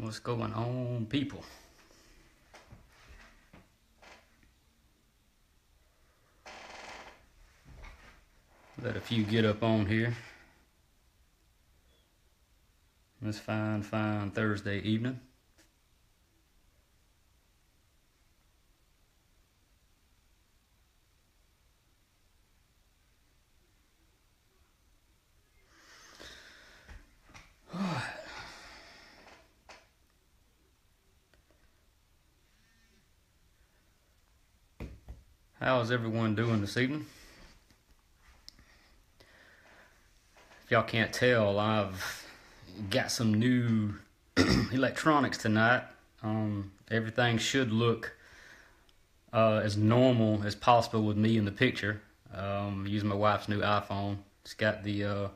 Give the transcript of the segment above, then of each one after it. What's going on, people? Let a few get up on here. This fine, fine Thursday evening. How's everyone doing this evening? If y'all can't tell, I've got some new electronics tonight. Everything should look as normal as possible with me in the picture. Using my wife's new iPhone. It's got the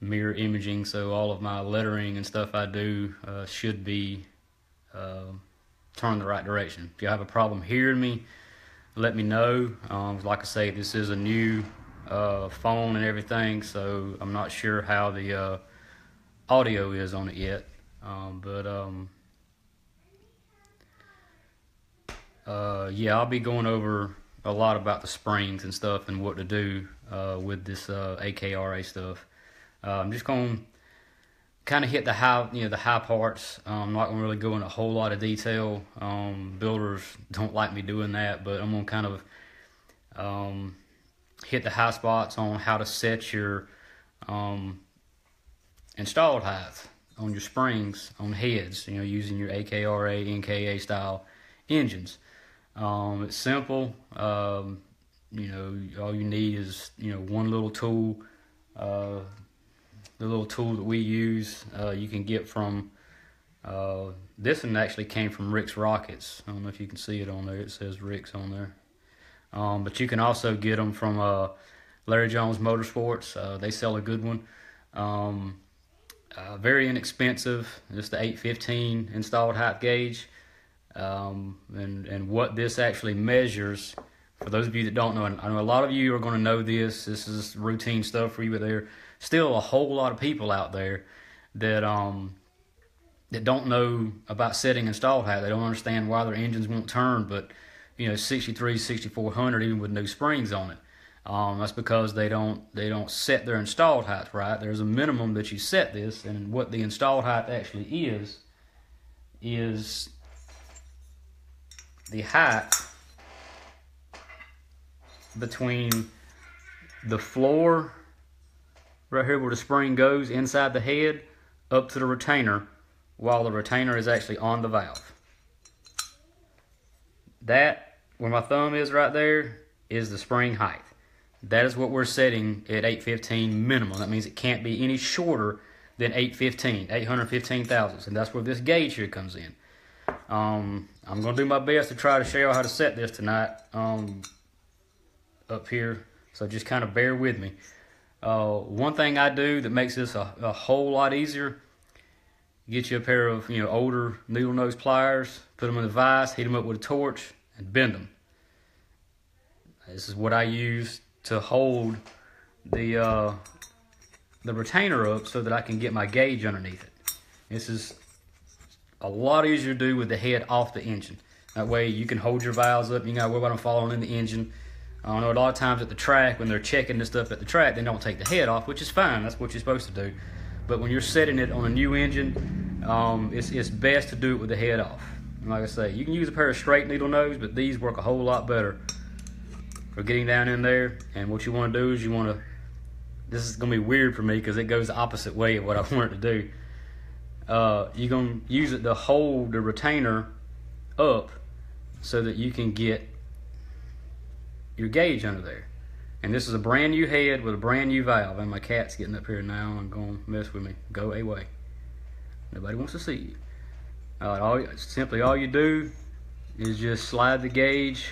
mirror imaging, so all of my lettering and stuff I do should be turned the right direction. If y'all have a problem hearing me, let me know. Like I say, this is a new phone and everything, so I'm not sure how the audio is on it yet, yeah, I'll be going over a lot about the springs and stuff and what to do with this AKRA stuff. I'm just going to kind of hit the high, the high parts. I'm not gonna really go into a whole lot of detail. Builders don't like me doing that, but I'm gonna kind of hit the high spots on how to set your installed height on your springs, on heads, using your AKRA, NKA style engines. It's simple. All you need is one little tool. The little tool that we use, you can get from, this one actually came from Rick's Rockets. I don't know if you can see it on there. It says Rick's on there. But you can also get them from Larry Jones Motorsports. They sell a good one. Very inexpensive. Just the 815 installed height gauge. And what this actually measures, for those of you that don't know, and I know a lot of you are going to know this. This is routine stuff for you, but they're still a whole lot of people out there that that don't know about setting installed height. They don't understand why their engines won't turn, but 63, 6400 even with no springs on it. That's because they don't set their installed height right. There's a minimum that you set this, and what the installed height actually is the height between the floor right here where the spring goes inside the head up to the retainer while the retainer is actually on the valve. That, where my thumb is right there, is the spring height. That is what we're setting at 815 minimum. That means it can't be any shorter than 815 thousandths, and that's where this gauge here comes in. I'm going to do my best to try to show you how to set this tonight up here, so just kind of bear with me. One thing I do that makes this a whole lot easier, get you a pair of older needle nose pliers, put them in the vise, heat them up with a torch, and bend them. This is what I use to hold the retainer up so that I can get my gauge underneath it. This is a lot easier to do with the head off the engine. That way you can hold your valves up, you gotta worry about them falling in the engine. I know a lot of times at the track, when they're checking this stuff at the track, they don't take the head off, which is fine. That's what you're supposed to do. But when you're setting it on a new engine, it's best to do it with the head off. And like I say, you can use a pair of straight needle nose, but these work a whole lot better for getting down in there. And what you want to do is you want to, this is going to be weird for me because it goes the opposite way of what I want it to do. You're going to use it to hold the retainer up so that you can get your gauge under there. And this is a brand new head with a brand new valve, and my cat's getting up here now and gonna mess with me. Go away, nobody wants to see you. Simply all you do is just slide the gauge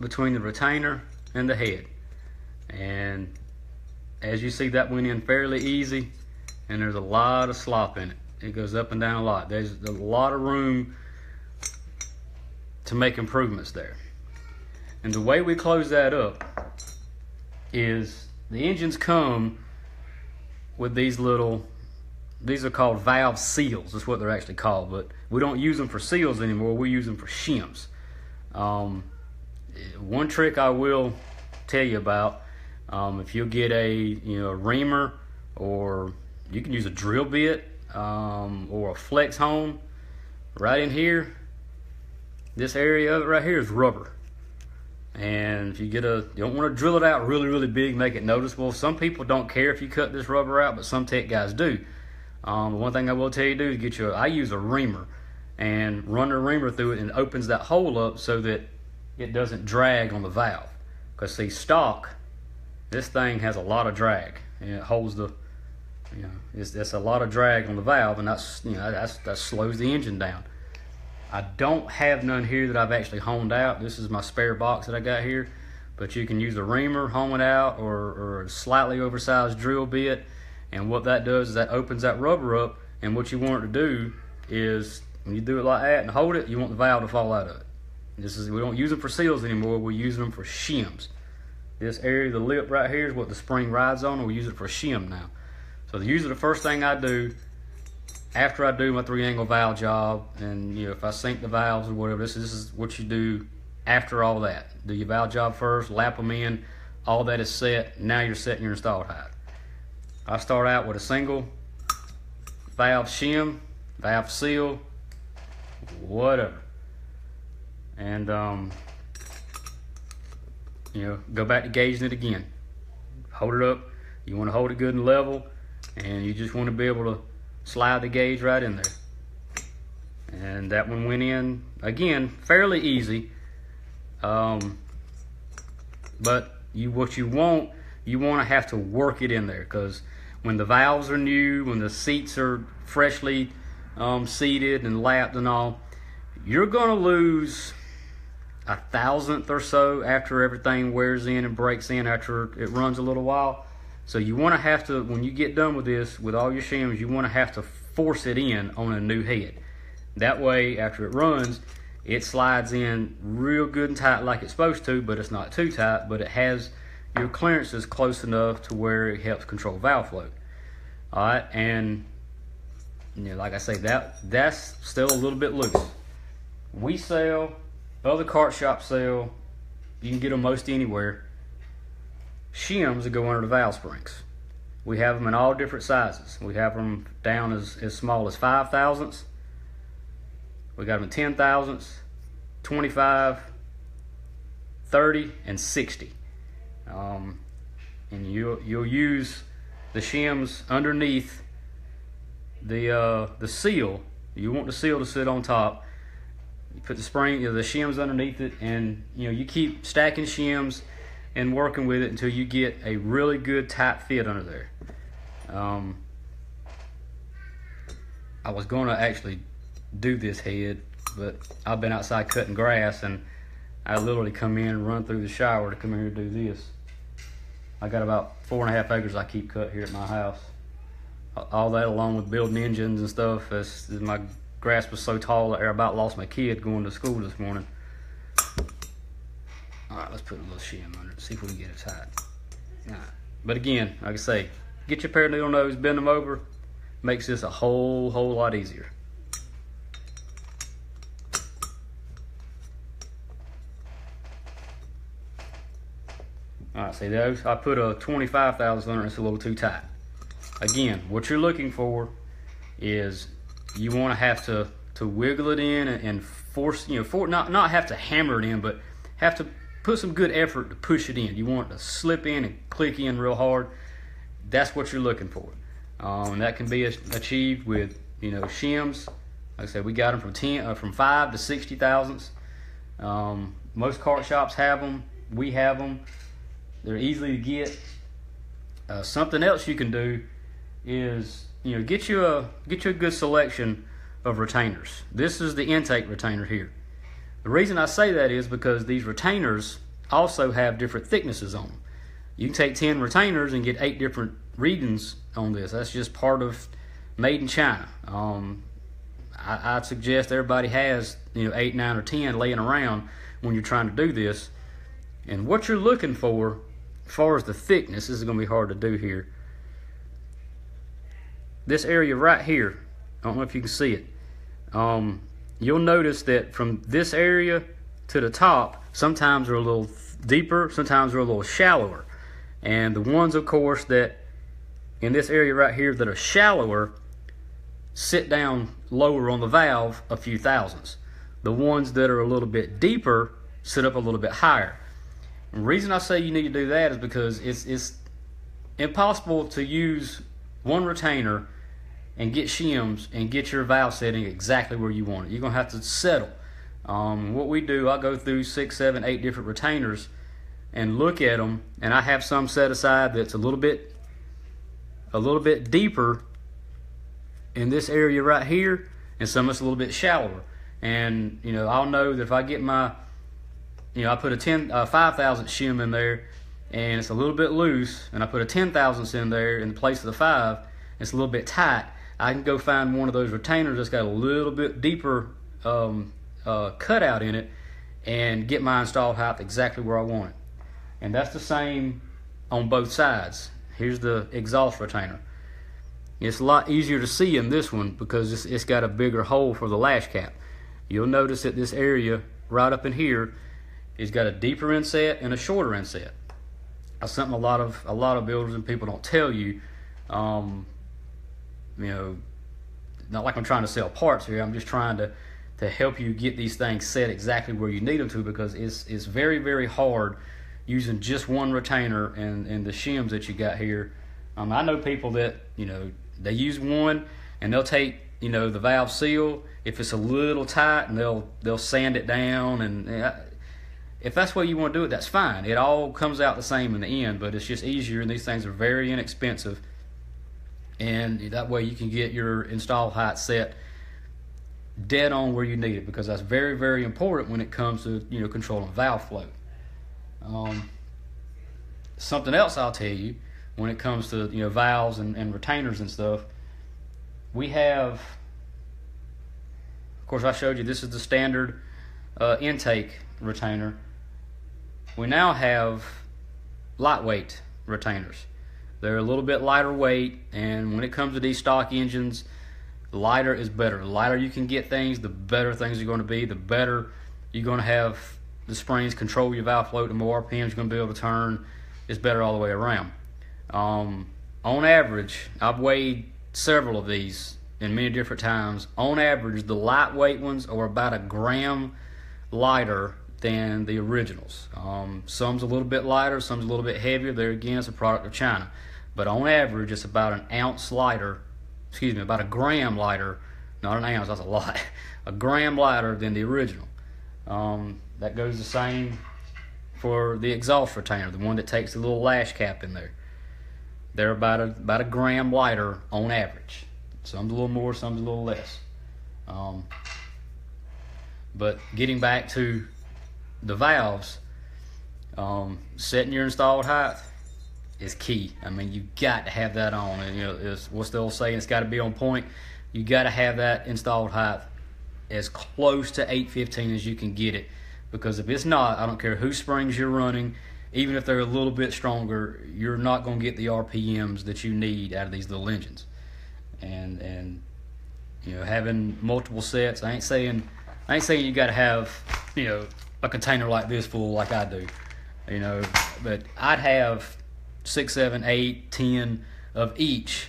between the retainer and the head, and as you see, that went in fairly easy, and there's a lot of slop in it. It goes up and down a lot. There's a lot of room to make improvements there. And the way we close that up is the engines come with these little These are called valve seals. That's what they're actually called, but we don't use them for seals anymore. We use them for shims. One trick I will tell you about, if you'll get a a reamer, or you can use a drill bit or a flex hone. Right in here, this area of it right here is rubber. And if you get a, you don't want to drill it out really, really big, make it noticeable. Some people don't care if you cut this rubber out, but some tech guys do. One thing I will tell you to do is get your, I use a reamer and run the reamer through it, and it opens that hole up so that it doesn't drag on the valve. Because see, stock, this thing has a lot of drag, and it holds the, it's a lot of drag on the valve, and that's, that slows the engine down. I don't have none here that I've actually honed out. This is my spare box that I got here. But you can use a reamer, hone it out, or a slightly oversized drill bit. And what that does is that opens that rubber up. And what you want it to do is, when you do it like that and hold it, you want the valve to fall out of it. This is, we don't use them for seals anymore. We use them for shims. This area, the lip right here, is what the spring rides on, and we use it for a shim now. So usually the first thing I do after I do my three-angle valve job, and if I sink the valves or whatever, this is what you do after all that. Do your valve job first, lap them in, all that is set. Now you're setting your installed height. I start out with a single valve shim, valve seal, whatever, and go back to gauging it again. Hold it up. You want to hold it good and level, and you just want to be able to slide the gauge right in there. And that one went in, again, fairly easy. But what you want to have to work it in there, because when the valves are new, when the seats are freshly seated and lapped and all, you're gonna lose a thousandth or so after everything wears in and breaks in after it runs a little while. So you want to have to, when you get done with this, with all your shims, you want to have to force it in on a new head. That way, after it runs, it slides in real good and tight like it's supposed to, but it's not too tight, but it has your clearances close enough to where it helps control valve flow. All right, and like I say, that's still a little bit loose. We sell, other cart shops sell, you can get them most anywhere, shims that go under the valve springs. We have them in all different sizes. We have them down as small as 5 thousandths. We got them in 10 thousandths, 25, 30, and 60. And you'll use the shims underneath the seal. You want the seal to sit on top. You put the spring, the shims underneath it, and you keep stacking shims and working with it until you get a really good tight fit under there. I was gonna actually do this head, but I've been outside cutting grass, and I literally come in and run through the shower to come here and do this. I got about 4.5 acres I keep cut here at my house. All that along with building engines and stuff. My grass was so tall I about lost my kid going to school this morning. All right, let's put a little shim under it, see if we can get it tight. All right. But again, like I say, get your pair of needle nose, bend them over, makes this a whole lot easier. All right, see those? I put a 25 thousandths under, it's a little too tight. Again, what you're looking for is you want to have to wiggle it in and force, not have to hammer it in, but have to put some good effort to push it in. You want it to slip in and click in real hard. That's what you're looking for. And that can be achieved with, shims. Like I said, we got them from 5 to 60 thousandths. Most cart shops have them. We have them. They're easily to get. Something else you can do is, get you a good selection of retainers. This is the intake retainer here. The reason I say that is because these retainers also have different thicknesses on them. You can take 10 retainers and get 8 different readings on this. That's just part of made in China. I suggest everybody has 8, 9, or 10 laying around when you're trying to do this. And what you're looking for, as far as the thickness, this is going to be hard to do here. this area right here, I don't know if you can see it, you'll notice that from this area to the top, sometimes they're a little deeper, sometimes they're a little shallower. And the ones, of course, that in this area right here that are shallower sit down lower on the valve a few thousandths. The ones that are a little bit deeper sit up a little bit higher. And the reason I say you need to do that is because it's impossible to use one retainer and get shims and get your valve setting exactly where you want it. You're going to have to settle. What we do, I go through 6, 7, 8 different retainers and look at them, and I have some set aside that's a little bit deeper in this area right here, and some that's a little bit shallower. And you know, I'll know that if I get my, you know, I put a 5,000 shim in there, and it's a little bit loose, and I put a 10,000 in there in place of the 5, it's a little bit tight. I can go find one of those retainers that's got a little bit deeper cutout in it and get my installed height exactly where I want it. And that's the same on both sides. Here's the exhaust retainer. It's a lot easier to see in this one because it's got a bigger hole for the lash cap. You'll notice that this area right up in here has got a deeper inset and a shorter inset. That's something a lot of builders and people don't tell you. You know, not like I'm trying to sell parts here. I'm just trying to help you get these things set exactly where you need them to, because it's very, very hard using just one retainer and the shims that you got here. I know people that, you know, they use one and they'll take, you know, the valve seal if it's a little tight, and they'll sand it down. And if that's the way you want to do it, that's fine. It all comes out the same in the end, but it's just easier, and these things are very inexpensive. And that way you can get your install height set dead on where you need it, because that's very, very important when it comes to, you know, controlling valve flow. Something else I'll tell you when it comes to, you know, valves and retainers and stuff, we have, of course I showed you this is the standard intake retainer. We now have lightweight retainers. They're a little bit lighter weight, and when it comes to these stock engines, lighter is better. The lighter you can get things, the better things are going to be, the better you're going to have the springs control your valve flow, the more RPMs you're going to be able to turn. It's better all the way around. On average, I've weighed several of these in many different times. On average, the lightweight ones are about 1 gram lighter than the originals. Some's a little bit lighter, some's a little bit heavier. There again, it's a product of China. But on average, it's about about 1 gram lighter, not an ounce, that's a lot, 1 gram lighter than the original. That goes the same for the exhaust retainer, the one that takes the little lash cap in there. They're about a gram lighter on average. Some's a little more, some's a little less. But getting back to the valves, setting your installed height is key. I mean, you got to have that on. And you know, what's the old saying? It's got to be on point. You got to have that installed height as close to 815 as you can get it, because if it's not, I don't care whose springs you're running, even if they're a little bit stronger, you're not going to get the RPMs that you need out of these little engines. And you know, having multiple sets, I ain't saying you got to have, you know, a container like this full like I do, you know, but I'd have 6, 7, 8, 10 of each,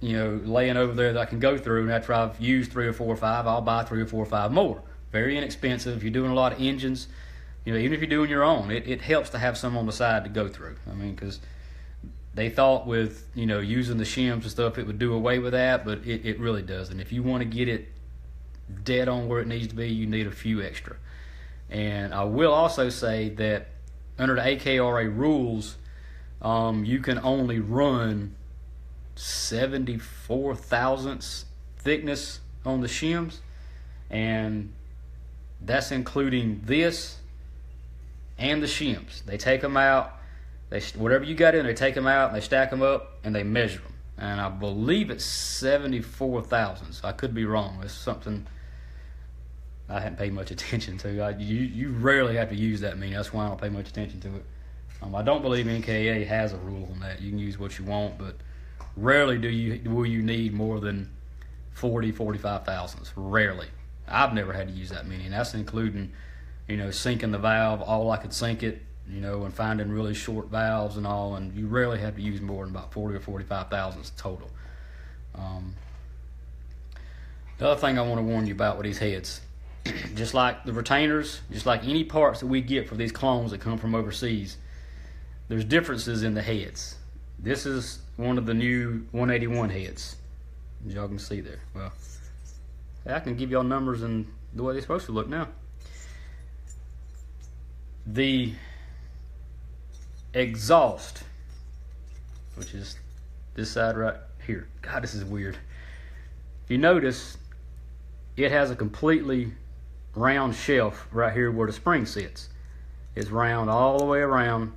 you know, laying over there that I can go through, and after I've used 3 or 4 or 5, I'll buy 3 or 4 or 5 more. Very inexpensive. If you're doing a lot of engines, you know, even if you're doing your own, it helps to have some on the side to go through. I mean, because they thought with, you know, using the shims and stuff, it would do away with that, but it really doesn't. If you want to get it dead on where it needs to be, you need a few extra. And I will also say that under the AKRA rules, you can only run 74 thousandths thickness on the shims, and that's including this and the shims. They take them out, whatever you got in, they take them out, and they stack them up, and they measure them. And I believe it's 74 thousandths. I could be wrong. It's something I hadn't paid much attention to. You rarely have to use that many. That's why I don't pay much attention to it. I don't believe NKA has a rule on that. You can use what you want, but Rarely will you need more than 40, 45 thousandths. Rarely. I've never had to use that many, and that's including, sinking the valve all I could sink it, and finding really short valves and all, and you rarely have to use more than about 40 or 45 thousandths total. The other thing I want to warn you about with these heads, just like the retainers, just like any parts that we get for these clones that come from overseas, there's differences in the heads. This is one of the new 181 heads, as y'all can see there. Well, I can give y'all numbers and the way they're supposed to look now. The exhaust, which is this side right here. God, this is weird. If you notice, it has a completely round shelf right here where the spring sits. It's round all the way around,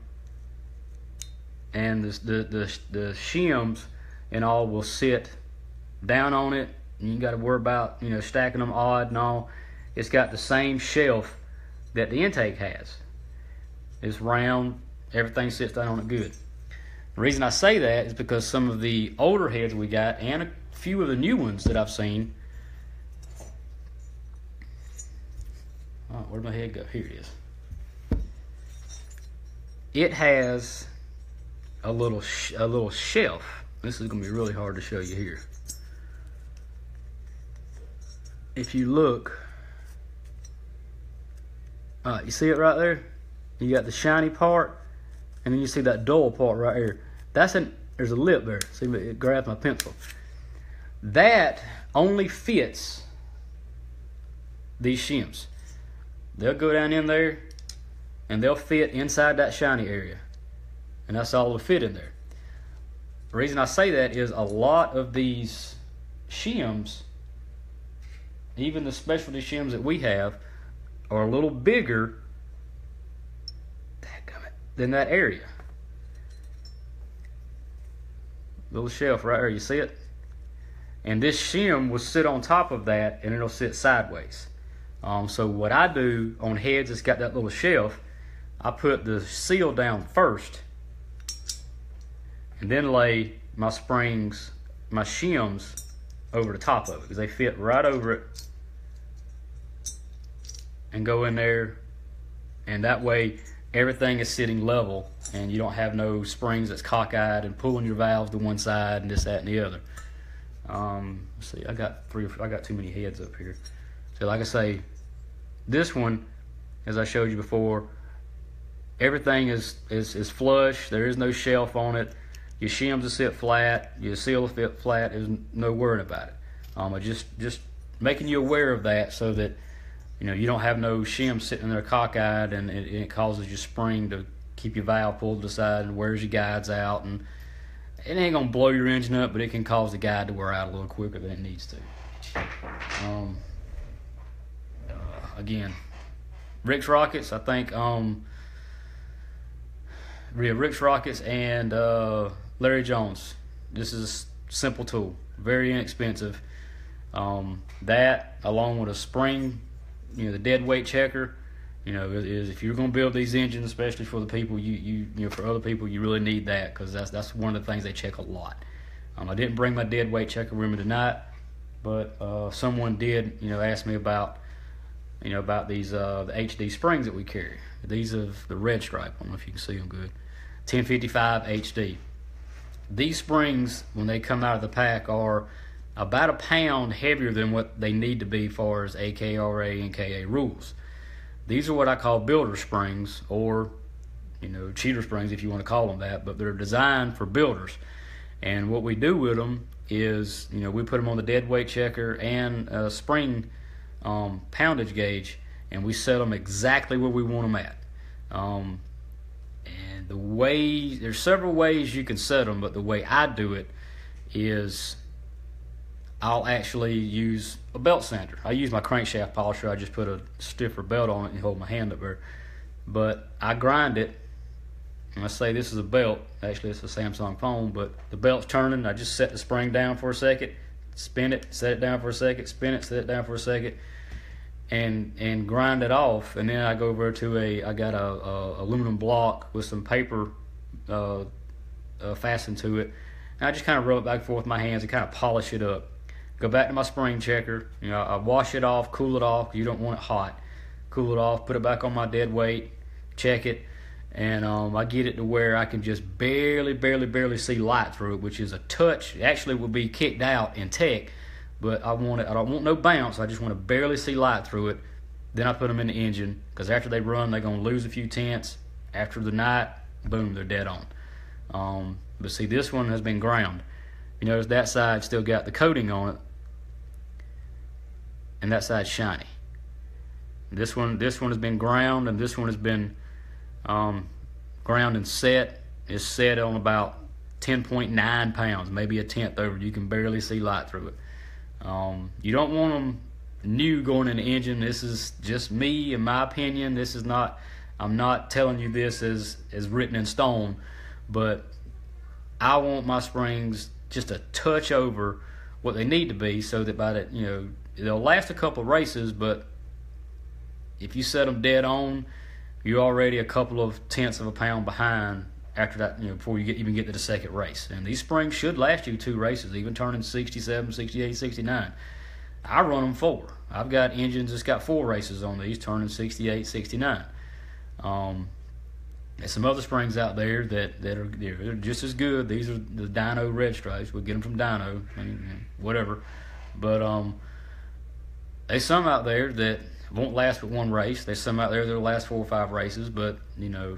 and the shims and all will sit down on it. And you got to worry about stacking them odd and all. It's got the same shelf that the intake has. It's round. Everything sits down on it good. The reason I say that is because some of the older heads we got and a few of the new ones that I've seen. Oh, where'd my head go? Here it is. It has a little shelf. This is gonna be really hard to show you here. If you look, you see it right there? You got the shiny part, and then you see that dull part right here. There's a lip there. See, it grabs my pencil. That only fits these shims. They'll go down in there, and they'll fit inside that shiny area. And that's all that'll fit in there. The reason I say that is a lot of these shims, even the specialty shims that we have, are a little bigger than that area. Little shelf right there, you see it? And this shim will sit on top of that, and it'll sit sideways. So what I do on heads that's got that little shelf, I put the seal down first and then lay my springs, my shims over the top of it, because they fit right over it and go in there, and that way everything is sitting level and you don't have no springs that's cockeyed and pulling your valves to one side and this, that, and the other. Let's see, I got too many heads up here. So like I say, this one, as I showed you before, everything is flush. There is no shelf on it. Your shims will sit flat. Your seal will fit flat. There's no worrying about it. I'm just making you aware of that so that you don't have no shim sitting there cockeyed, and it causes your spring to keep your valve pulled to the side and wears your guides out. And it ain't gonna blow your engine up, but it can cause the guide to wear out a little quicker than it needs to. Again, Rick's Rockets, I think. Rick's Rockets and Larry Jones. This is a simple tool, very inexpensive. That, along with a spring, the dead weight checker, is if you're going to build these engines, especially for the people for other people, you really need that, because that's one of the things they check a lot. I didn't bring my dead weight checker with me tonight, but someone did, ask me about, about these the HD springs that we carry. These are the red stripe. I don't know if you can see them good. 1055 HD. These springs, when they come out of the pack, are about a pound heavier than what they need to be as far as AKRA and KA rules. These are what I call builder springs, or cheater springs if you want to call them that, but they're designed for builders. And what we do with them is, we put them on the dead weight checker and a spring poundage gauge, and we set them exactly where we want them at. And there's several ways you can set them, but the way I do it is I'll actually use a belt sander. I use my crankshaft polisher. I just put a stiffer belt on it and hold my hand up there. But I grind it, and I say this is a belt. Actually, it's a Samsung phone, but the belt's turning. I just set the spring down for a second, spin it, set it down for a second, spin it, set it down for a second, and grind it off. And then I go over to I got a aluminum block with some paper fastened to it, And I just kind of rub it back and forth with my hands and kind of polish it up. Go back to my spring checker. You know, I wash it off, cool it off. You don't want it hot. Cool it off, put it back on my dead weight, check it, and I get it to where I can just barely see light through it, which is a touch. It actually would be kicked out in tech, but I want it. I don't want no bounce. I just want to barely see light through it. Then I put them in the engine, because after they run, they're going to lose a few tenths. After the night, boom, they're dead on. But see, this one has been ground. You notice that side still got the coating on it, and that side's shiny. This one has been ground, and this one has been ground and set. It's set on about 10.9 pounds, maybe a tenth over. You can barely see light through it. You don't want them new going in the engine. This is just me, in my opinion. This is not, I'm not telling you this as written in stone, but I want my springs just a touch over what they need to be, so that by that, you know, they'll last a couple races, but if you set them dead on, you're already a couple of tenths of a pound behind after that, you know, before you even get to the second race. And these springs should last you two races, even turning 67, 68, 69. I run them four. I've got engines that's got four races on these, turning 68, 69. There's some other springs out there that are just as good. These are the Dyno Red Stripes. We'll get them from Dyno, whatever. But there's some out there that won't last but one race. There's some out there that'll last four or five races, but, you know,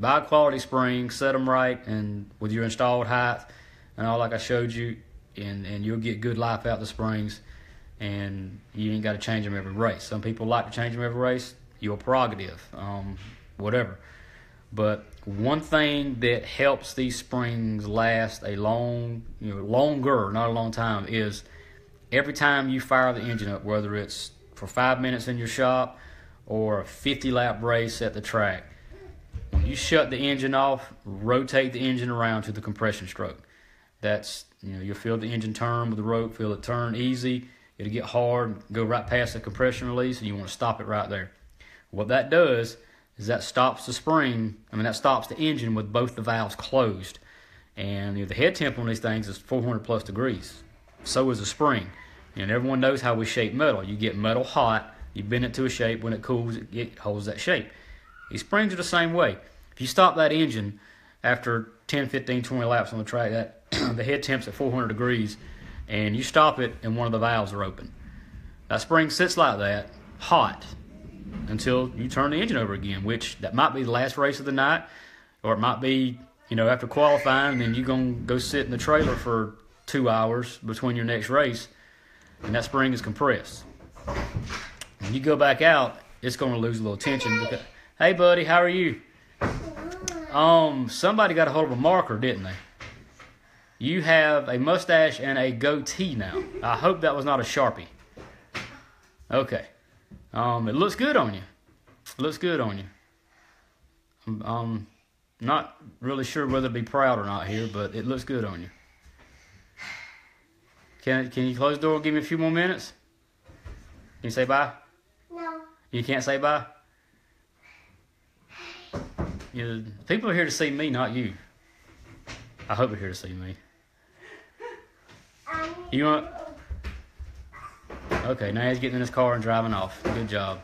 buy a quality spring, set them right, and with your installed height and all like I showed you, and you'll get good life out of the springs, and you ain't got to change them every race. Some people like to change them every race. Your prerogative, whatever. But one thing that helps these springs last a long, you know, longer, not a long time, is every time you fire the engine up, whether it's for 5 minutes in your shop or a 50-lap race at the track, when you shut the engine off, rotate the engine around to the compression stroke. That's, you know, you'll feel the engine turn with the rope, feel it turn easy. It'll get hard, go right past the compression release, and you want to stop it right there. What that does is that stops the spring, that stops the engine with both the valves closed. And, you know, the head temp on these things is 400 plus degrees. So is the spring. And everyone knows how we shape metal. You get metal hot, you bend it to a shape. When it cools, it holds that shape. These springs are the same way. If you stop that engine after 10, 15, 20 laps on the track, that the head temp's at 400 degrees, and you stop it and one of the valves are open, that spring sits like that, hot, until you turn the engine over again, which that might be the last race of the night, or it might be, you know, after qualifying, and then you're going to go sit in the trailer for 2 hours between your next race, and that spring is compressed. When you go back out, it's going to lose a little tension. Because, hey, buddy, how are you? Somebody got a hold of a marker, didn't they? You have a mustache and a goatee now. I hope that was not a Sharpie. Okay. It looks good on you. It looks good on you. I'm not really sure whether to be proud or not here, but it looks good on you. Can you close the door and give me a few more minutes? Can you say bye? No. You can't say bye? You know, people are here to see me, not you. I hope they're here to see me. You want... Okay, now he's getting in his car and driving off. Good job.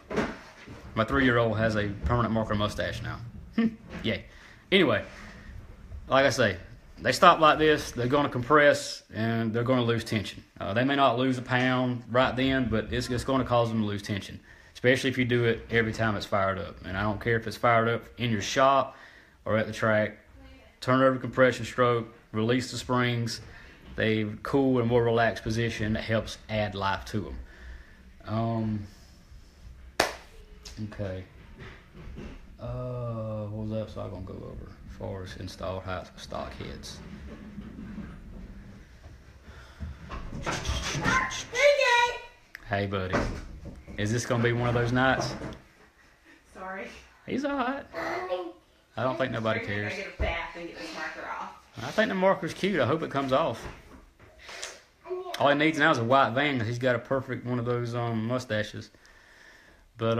My 3-year-old has a permanent marker mustache now. Yay. Anyway, like I say, they stop like this, they're going to compress, and they're going to lose tension. They may not lose a pound right then, but it's going to cause them to lose tension, especially if you do it every time it's fired up. And I don't care if it's fired up in your shop or at the track. Turn over compression stroke, release the springs. They cool in a more relaxed position. That helps add life to them. Okay. What else am I going to go over as far as installed heights with stock heads? Hey, buddy. Is this going to be one of those nights? Sorry. He's all right. I don't think nobody cares. Get a bath and get this marker off. I think the marker's cute. I hope it comes off. All he needs now is a white van, because he's got a perfect one of those mustaches. But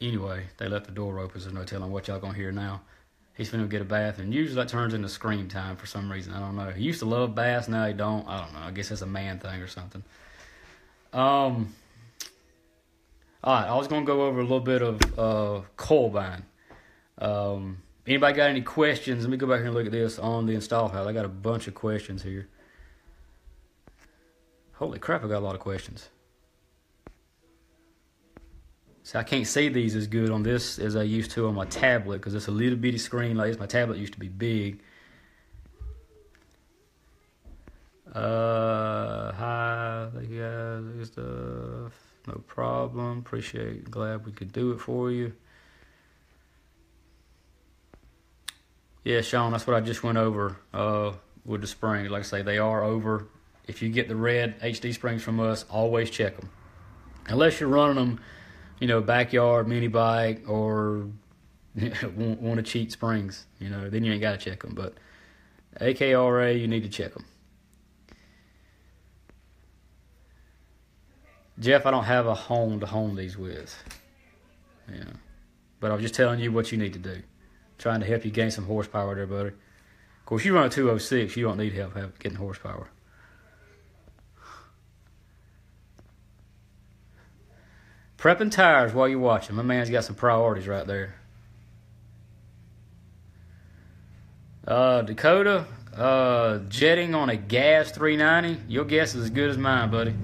anyway, they left the door open, so no telling what y'all gonna hear now. he's finna get a bath, and usually that turns into scream time for some reason. I don't know. He used to love baths, now he don't. I don't know. I guess that's a man thing or something. All right, I was going to go over a little bit of Colbine. Anybody got any questions? Let me go back here and look at this on the install file. I got a bunch of questions here. Holy crap, I got a lot of questions. So I can't see these as good on this as I used to on my tablet because it's a little bitty screen like this. My tablet used to be big. Hi, thank you guys. Good stuff. No problem. Appreciate. Glad we could do it for you. Yeah, Sean, that's what I just went over with the spring. Like I say, they are over. If you get the red HD springs from us, always check them. Unless you're running them, you know, backyard, mini bike, or want to cheat springs, you know, then you ain't got to check them. But AKRA, you need to check them. Jeff, I don't have a hone to hone these with. Yeah. But I was just telling you what you need to do. Trying to help you gain some horsepower there, buddy. Of course, you run a 206, you don't need help getting horsepower. Prepping tires while you're watching. My man's got some priorities right there. Dakota, jetting on a gas 390. Your guess is as good as mine, buddy.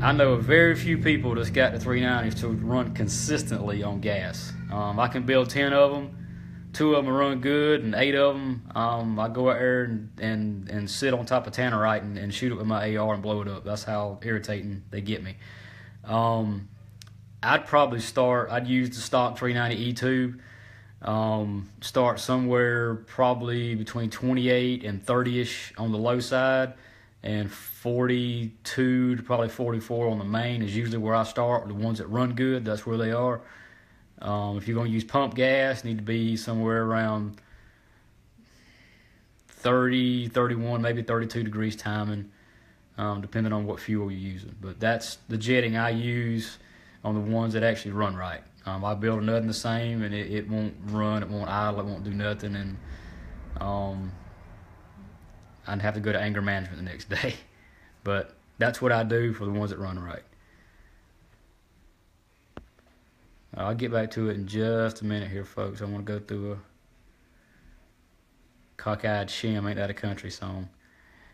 I know of very few people that's got the 390s to run consistently on gas. I can build 10 of them. 2 of them run good, and 8 of them, I go out there and sit on top of tannerite and shoot it with my AR and blow it up. That's how irritating they get me. I'd use the stock 390 E-tube, start somewhere probably between 28 and 30-ish on the low side, and 42 to probably 44 on the main is usually where I start. The ones that run good, that's where they are. If you're going to use pump gas, need to be somewhere around 30, 31, maybe 32 degrees timing. Depending on what fuel you're using. But that's the jetting I use on the ones that actually run right. I build nothing the same, and it won't run, it won't idle, it won't do nothing, and I'd have to go to anger management the next day. But that's what I do for the ones that run right. I'll get back to it in just a minute here, folks. I want to go through a cockeyed shim, ain't that a country song.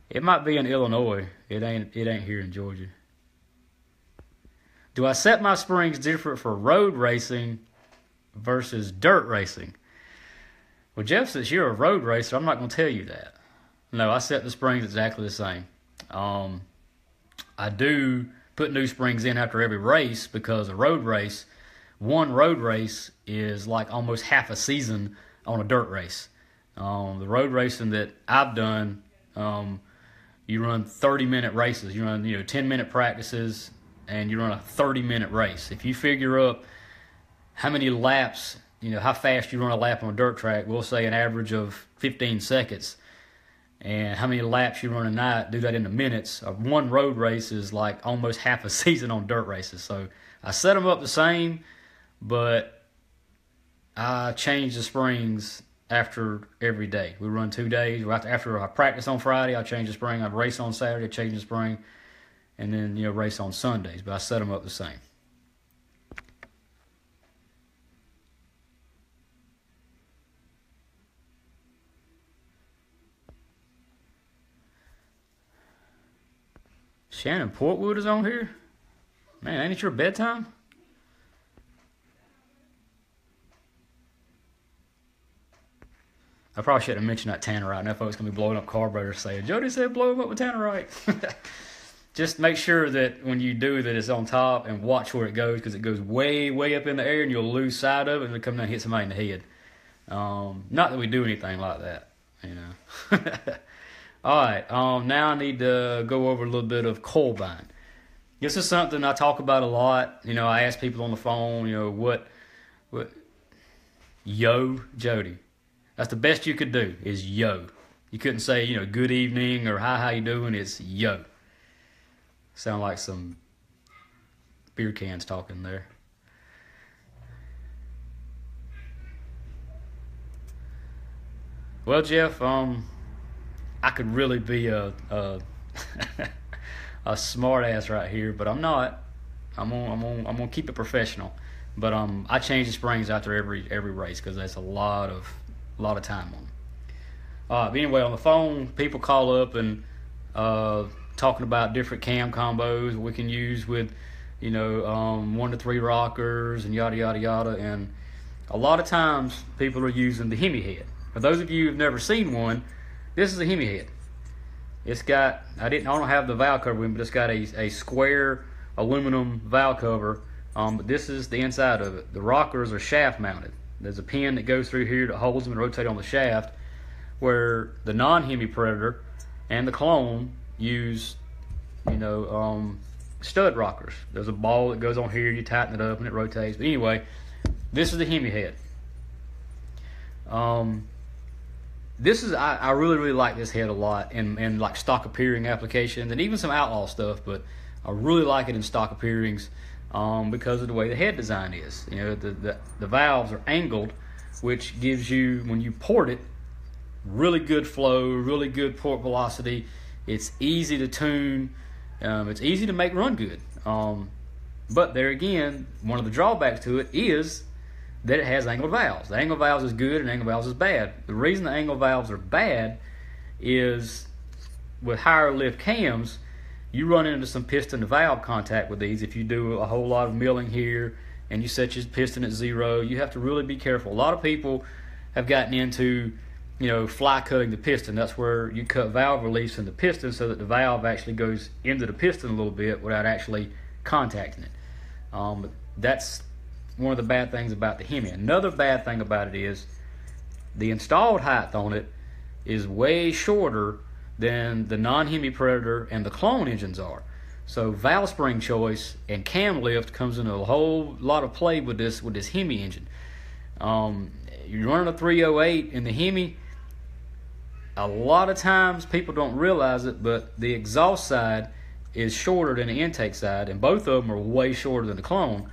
It might be in Illinois. It ain't here in Georgia. Do I set my springs different for road racing versus dirt racing? Well, Jeff, since you're a road racer, I'm not going to tell you that. No, I set the springs exactly the same. I do put new springs in after every race because a road race, one road race is like almost half a season on a dirt race. The road racing that I've done, you run 30-minute races. You run, 10-minute practices, and you run a 30-minute race. If you figure up how many laps, how fast you run a lap on a dirt track, we'll say an average of 15 seconds, and how many laps you run a night, do that in the minutes. One road race is like almost half a season on dirt races. So I set them up the same, but I change the springs after every day. We run 2 days. After I practice on Friday, I change the spring. I race on Saturday, change the spring, and then, race on Sundays. But I set them up the same. Shannon Portwood is on here? Man, ain't it your bedtime? I probably shouldn't have mentioned that tannerite. Now folks going to be blowing up carburetors saying, Jody said blow them up with tannerite. Just make sure that when you do that, it's on top and watch where it goes, because it goes way, way up in the air and you'll lose sight of it and it'll come down and hit somebody in the head. Not that we do anything like that, All right, now I need to go over a little bit of Colbine. This is something I talk about a lot. I ask people on the phone, yo, Jody. That's the best you could do is yo. You couldn't say, good evening or hi, how you doing? It's yo. Sound like some beer cans talking there. Well, Jeff, I could really be a smart ass right here, but I'm not. I'm gonna keep it professional. But I change the springs after every race because that's a lot of time on them. Anyway, on the phone, people call up and talking about different cam combos we can use with, 1 to 3 rockers and yada yada yada. And a lot of times people are using the Hemi head. For those of you who've never seen one, this is a Hemi head. It's got, I don't have the valve cover in, but it's got a square aluminum valve cover. But this is the inside of it. The rockers are shaft mounted. There's a pin that goes through here that holds them and rotate on the shaft, where the non-Hemi Predator and the clone use, stud rockers. There's a ball that goes on here, you tighten it up and it rotates. But anyway, this is the Hemi head. I really like this head a lot in like stock appearing applications and even some outlaw stuff, but I really like it in stock appearings because of the way the head design is. The valves are angled, which gives you, when you port it, really good flow, really good port velocity. It's easy to tune. It's easy to make run good. But there again, one of the drawbacks to it is that it has angled valves. The angled valves is good and angled valves is bad. The reason the angled valves are bad is with higher lift cams, you run into some piston to valve contact with these. If you do a whole lot of milling here and you set your piston at 0, you have to really be careful. A lot of people have gotten into, fly cutting the piston. That's where you cut valve release in the piston so that the valve actually goes into the piston a little bit without actually contacting it. That's one of the bad things about the Hemi. Another bad thing about it is the installed height on it is way shorter than the non-Hemi Predator and the clone engines are. So valve spring choice and cam lift comes into a whole lot of play with this Hemi engine. You're running a 308 in the Hemi. A lot of times people don't realize it, but the exhaust side is shorter than the intake side, and both of them are way shorter than the clone.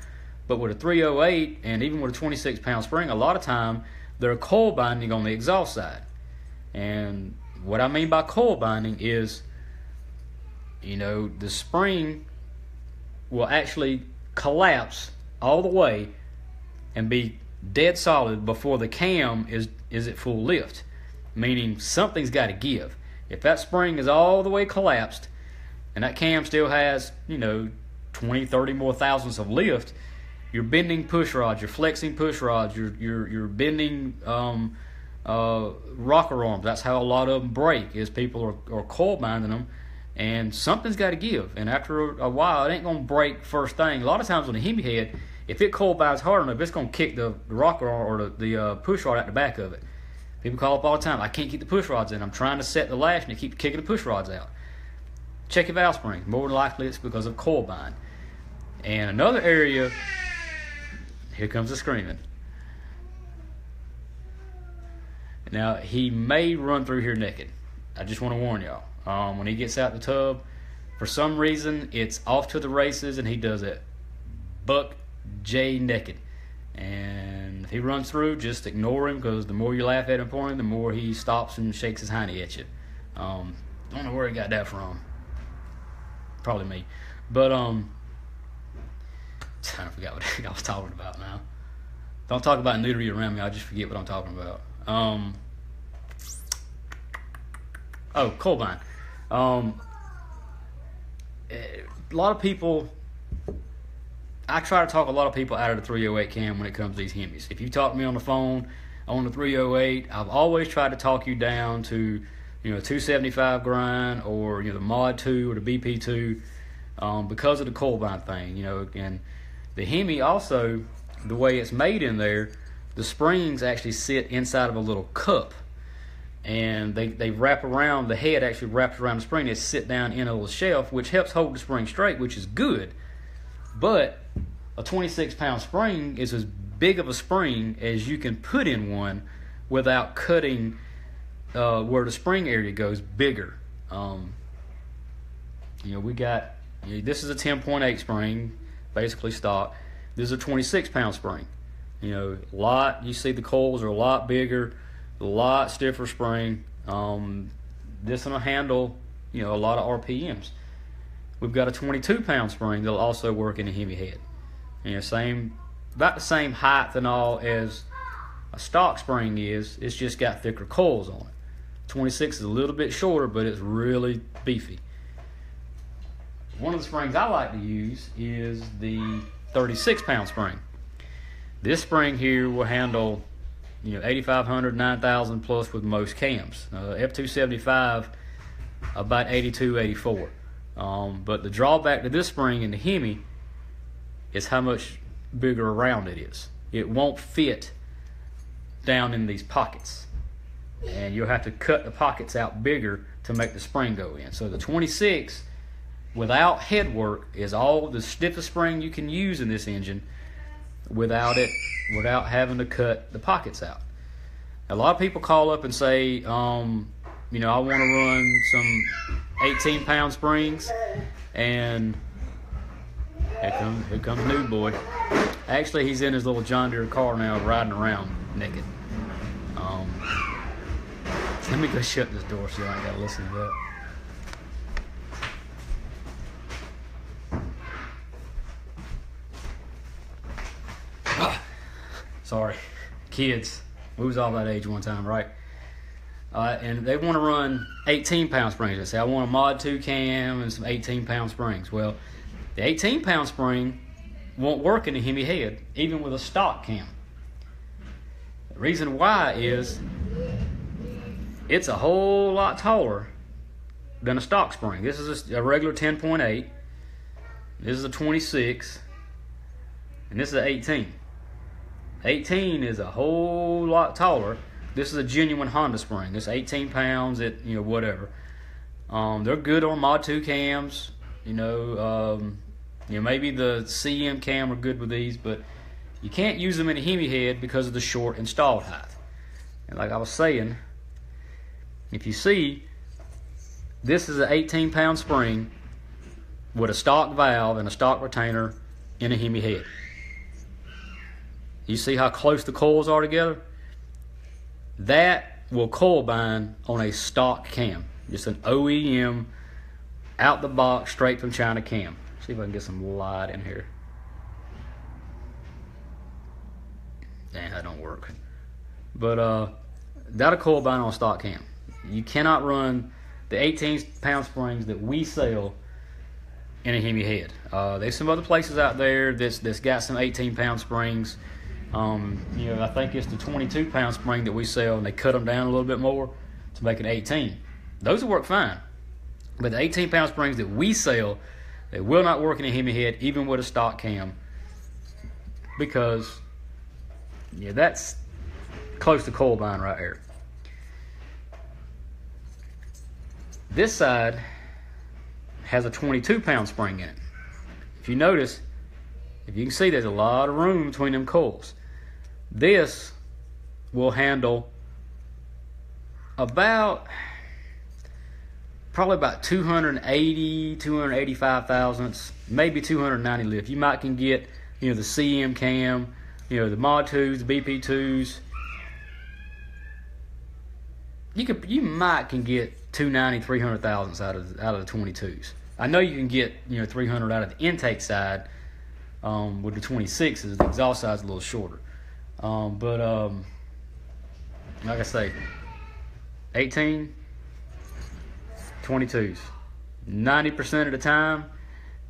But with a 308 and even with a 26-pound spring, a lot of time they're coil binding on the exhaust side. And what I mean by coil binding is, the spring will actually collapse all the way and be dead solid before the cam is at full lift, meaning something's got to give. If that spring is all the way collapsed and that cam still has, 20, 30 more thousandths of lift, you're bending push rods, you're flexing push rods, you're bending rocker arms. That's how a lot of them break, is people are coil binding them, and something's got to give. And after a while, it ain't going to break first thing. A lot of times on the Hemi head, if it coil binds hard enough, it's going to kick the rocker arm or the push rod out the back of it. People call up all the time, I can't keep the push rods in. I'm trying to set the lash, and it keeps kicking the push rods out. Check your valve springs. More than likely, it's because of coil bind. And another area... Here comes the screaming. Now, he may run through here naked. I just want to warn y'all. When he gets out the tub, for some reason, it's off to the races, and he does it buck J naked. And if he runs through, just ignore him, because the more you laugh at him for him, the more he stops and shakes his hiney at you. Don't know where he got that from. Probably me. But, I forgot what I was talking about now. Don't talk about nudity around me. I just forget what I'm talking about. Coil bind. A lot of people... I try to talk a lot of people out of the 308 cam when it comes to these Hemis. If you talk to me on the phone on the 308, I've always tried to talk you down to, 275 grind or, the Mod 2 or the BP2 because of the coil bind thing, and... The Hemi also, the way it's made in there, the springs actually sit inside of a little cup, and they wrap around, the head actually wraps around the spring. They sit down in a little shelf, which helps hold the spring straight, which is good. But a 26-pound spring is as big of a spring as you can put in one without cutting where the spring area goes bigger. We got, this is a 10.8 spring. Basically stock. This is a 26-pound spring. You see the coils are a lot bigger. a lot stiffer spring. This one will handle, you know, a lot of RPMs. We've got a 22-pound spring that'll also work in a heavy head. You know, same, about the same height and all as a stock spring is. It's just got thicker coils on it. 26 is a little bit shorter, but it's really beefy. One of the springs I like to use is the 36-pound spring. This spring here will handle, you know, 8,500, 9,000 plus with most cams. F275, about 82, 84. But the drawback to this spring in the Hemi is how much bigger around it is. It won't fit down in these pockets, and you'll have to cut the pockets out bigger to make the spring go in. So the 26 without head work is all the stiffest spring you can use in this engine without having to cut the pockets out. A lot of people call up and say, you know, I want to run some 18-pound springs, and here comes Nude Boy. Actually, he's in his little John Deere car now, riding around naked. Let me go shut this door so I ain't gotta listen to that. Sorry, kids. We was all that age one time, right? And they want to run 18-pound springs. They say, I want a Mod 2 cam and some 18-pound springs. Well, the 18-pound spring won't work in a Hemi head, even with a stock cam. The reason why is it's a whole lot taller than a stock spring. This is a regular 10.8. This is a 26. And this is an 18. 18 is a whole lot taller. This is a genuine Honda spring. It's 18 pounds at, you know, whatever. They're good on Mod 2 cams. You know, maybe the CM cam are good with these, but you can't use them in a Hemi head because of the short installed height. And like I was saying, if you see, this is an 18-pound spring with a stock valve and a stock retainer in a Hemi head. You see how close the coils are together? That will coil bind on a stock cam. Just an OEM, out the box, straight from China cam. See if I can get some light in here. Damn, that don't work. But that'll coil bind on a stock cam. You cannot run the 18-pound springs that we sell in a Hemi head. There's some other places out there that's got some 18-pound springs. You know, I think it's the 22-pound spring that we sell, and they cut them down a little bit more to make it 18. Those will work fine, but the 18-pound springs that we sell, they will not work in a Hemi head, even with a stock cam, because, yeah, that's close to coil bind right here. This side has a 22-pound spring in it. If you notice, if you can see, there's a lot of room between them coils. This will handle about, probably about 280, 285 thousandths, maybe 290 lift. You might can get, you know, the CM cam, you know, the Mod 2s, the BP2s. You might can get 290, 300 thousandths out of the 22s. I know you can get, you know, 300 out of the intake side. With the 26s, the exhaust side's a little shorter. Like I say, 18, 22s. 90% of the time,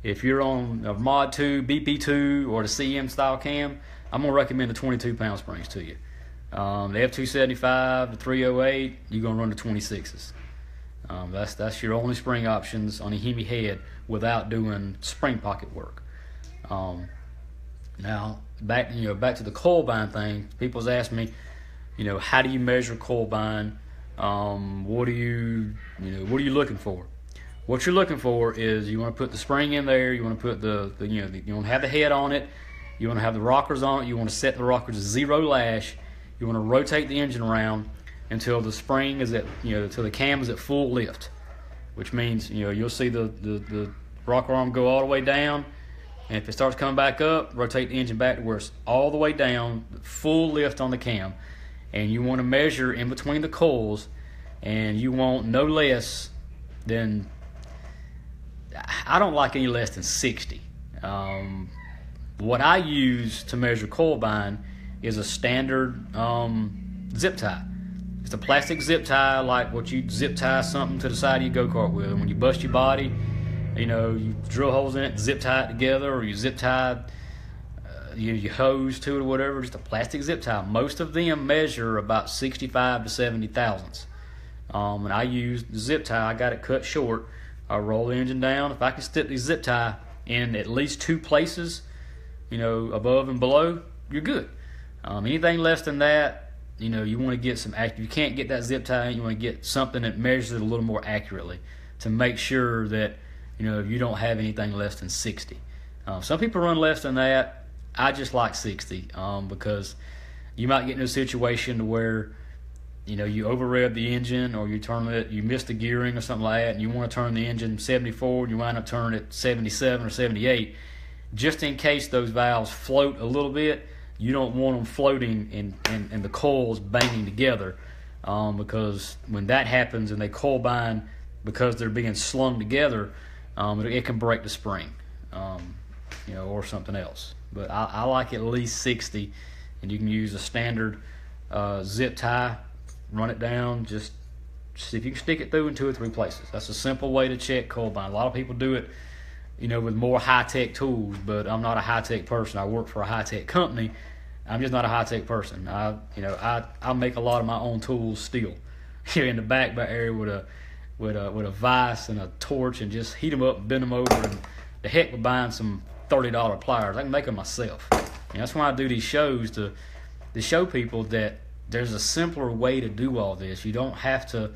if you're on a Mod 2, BP2, or the CM style cam, I'm going to recommend the 22-pound springs to you. The F275, the 308, you're going to run the 26s. That's your only spring options on a Hemi head without doing spring pocket work. Now back to the coil bind thing. People's asked me, you know, how do you measure coil bind? What are you looking for? What you're looking for is you want to put the spring in there. You want to put you want to have the head on it. You want to have the rockers on it. You want to set the rockers to zero lash. You want to rotate the engine around until the spring is at, you know, until the cam is at full lift, which means, you know, you'll see the rocker arm go all the way down. And if it starts coming back up, rotate the engine back to where it's all the way down, full lift on the cam. and you want to measure in between the coals, and you want no less than, I don't like any less than 60. What I use to measure coil bind is a standard zip tie. It's a plastic zip tie, like what you zip tie something to the side of your go-kart with. And when you bust your body, you know, you drill holes in it, zip tie it together, or you zip tie your hose to it or whatever, just a plastic zip tie. Most of them measure about 65 to 70 thousandths. And I use the zip tie. I got it cut short. I roll the engine down. If I can stick the zip tie in at least two places, you know, above and below, you're good. Anything less than that, you know, you want to get some accurate. You can't get that zip tie in. You want to get something that measures it a little more accurately to make sure that, you know, you don't have anything less than 60. Some people run less than that. I just like 60 because you might get in a situation where, you know, you overrev the engine, or you turn it, you miss the gearing or something like that, and you want to turn the engine 74, and you wind up turning it 77 or 78. Just in case those valves float a little bit, you don't want them floating and the coils banging together, because when that happens and they coil bind because they're being slung together, it can break the spring, you know, or something else. But I like at least 60, and you can use a standard zip tie. Run it down, just see if you can stick it through in two or three places. That's a simple way to check coil bind. A lot of people do it, you know, with more high-tech tools, but I'm not a high-tech person. I work for a high-tech company. I'm just not a high-tech person. I make a lot of my own tools still. Here in the back by area with a vise and a torch, and just heat them up and bend them over, and the heck with buying some $30 pliers. I can make them myself. And that's why I do these shows, to show people that there's a simpler way to do all this. You don't have to,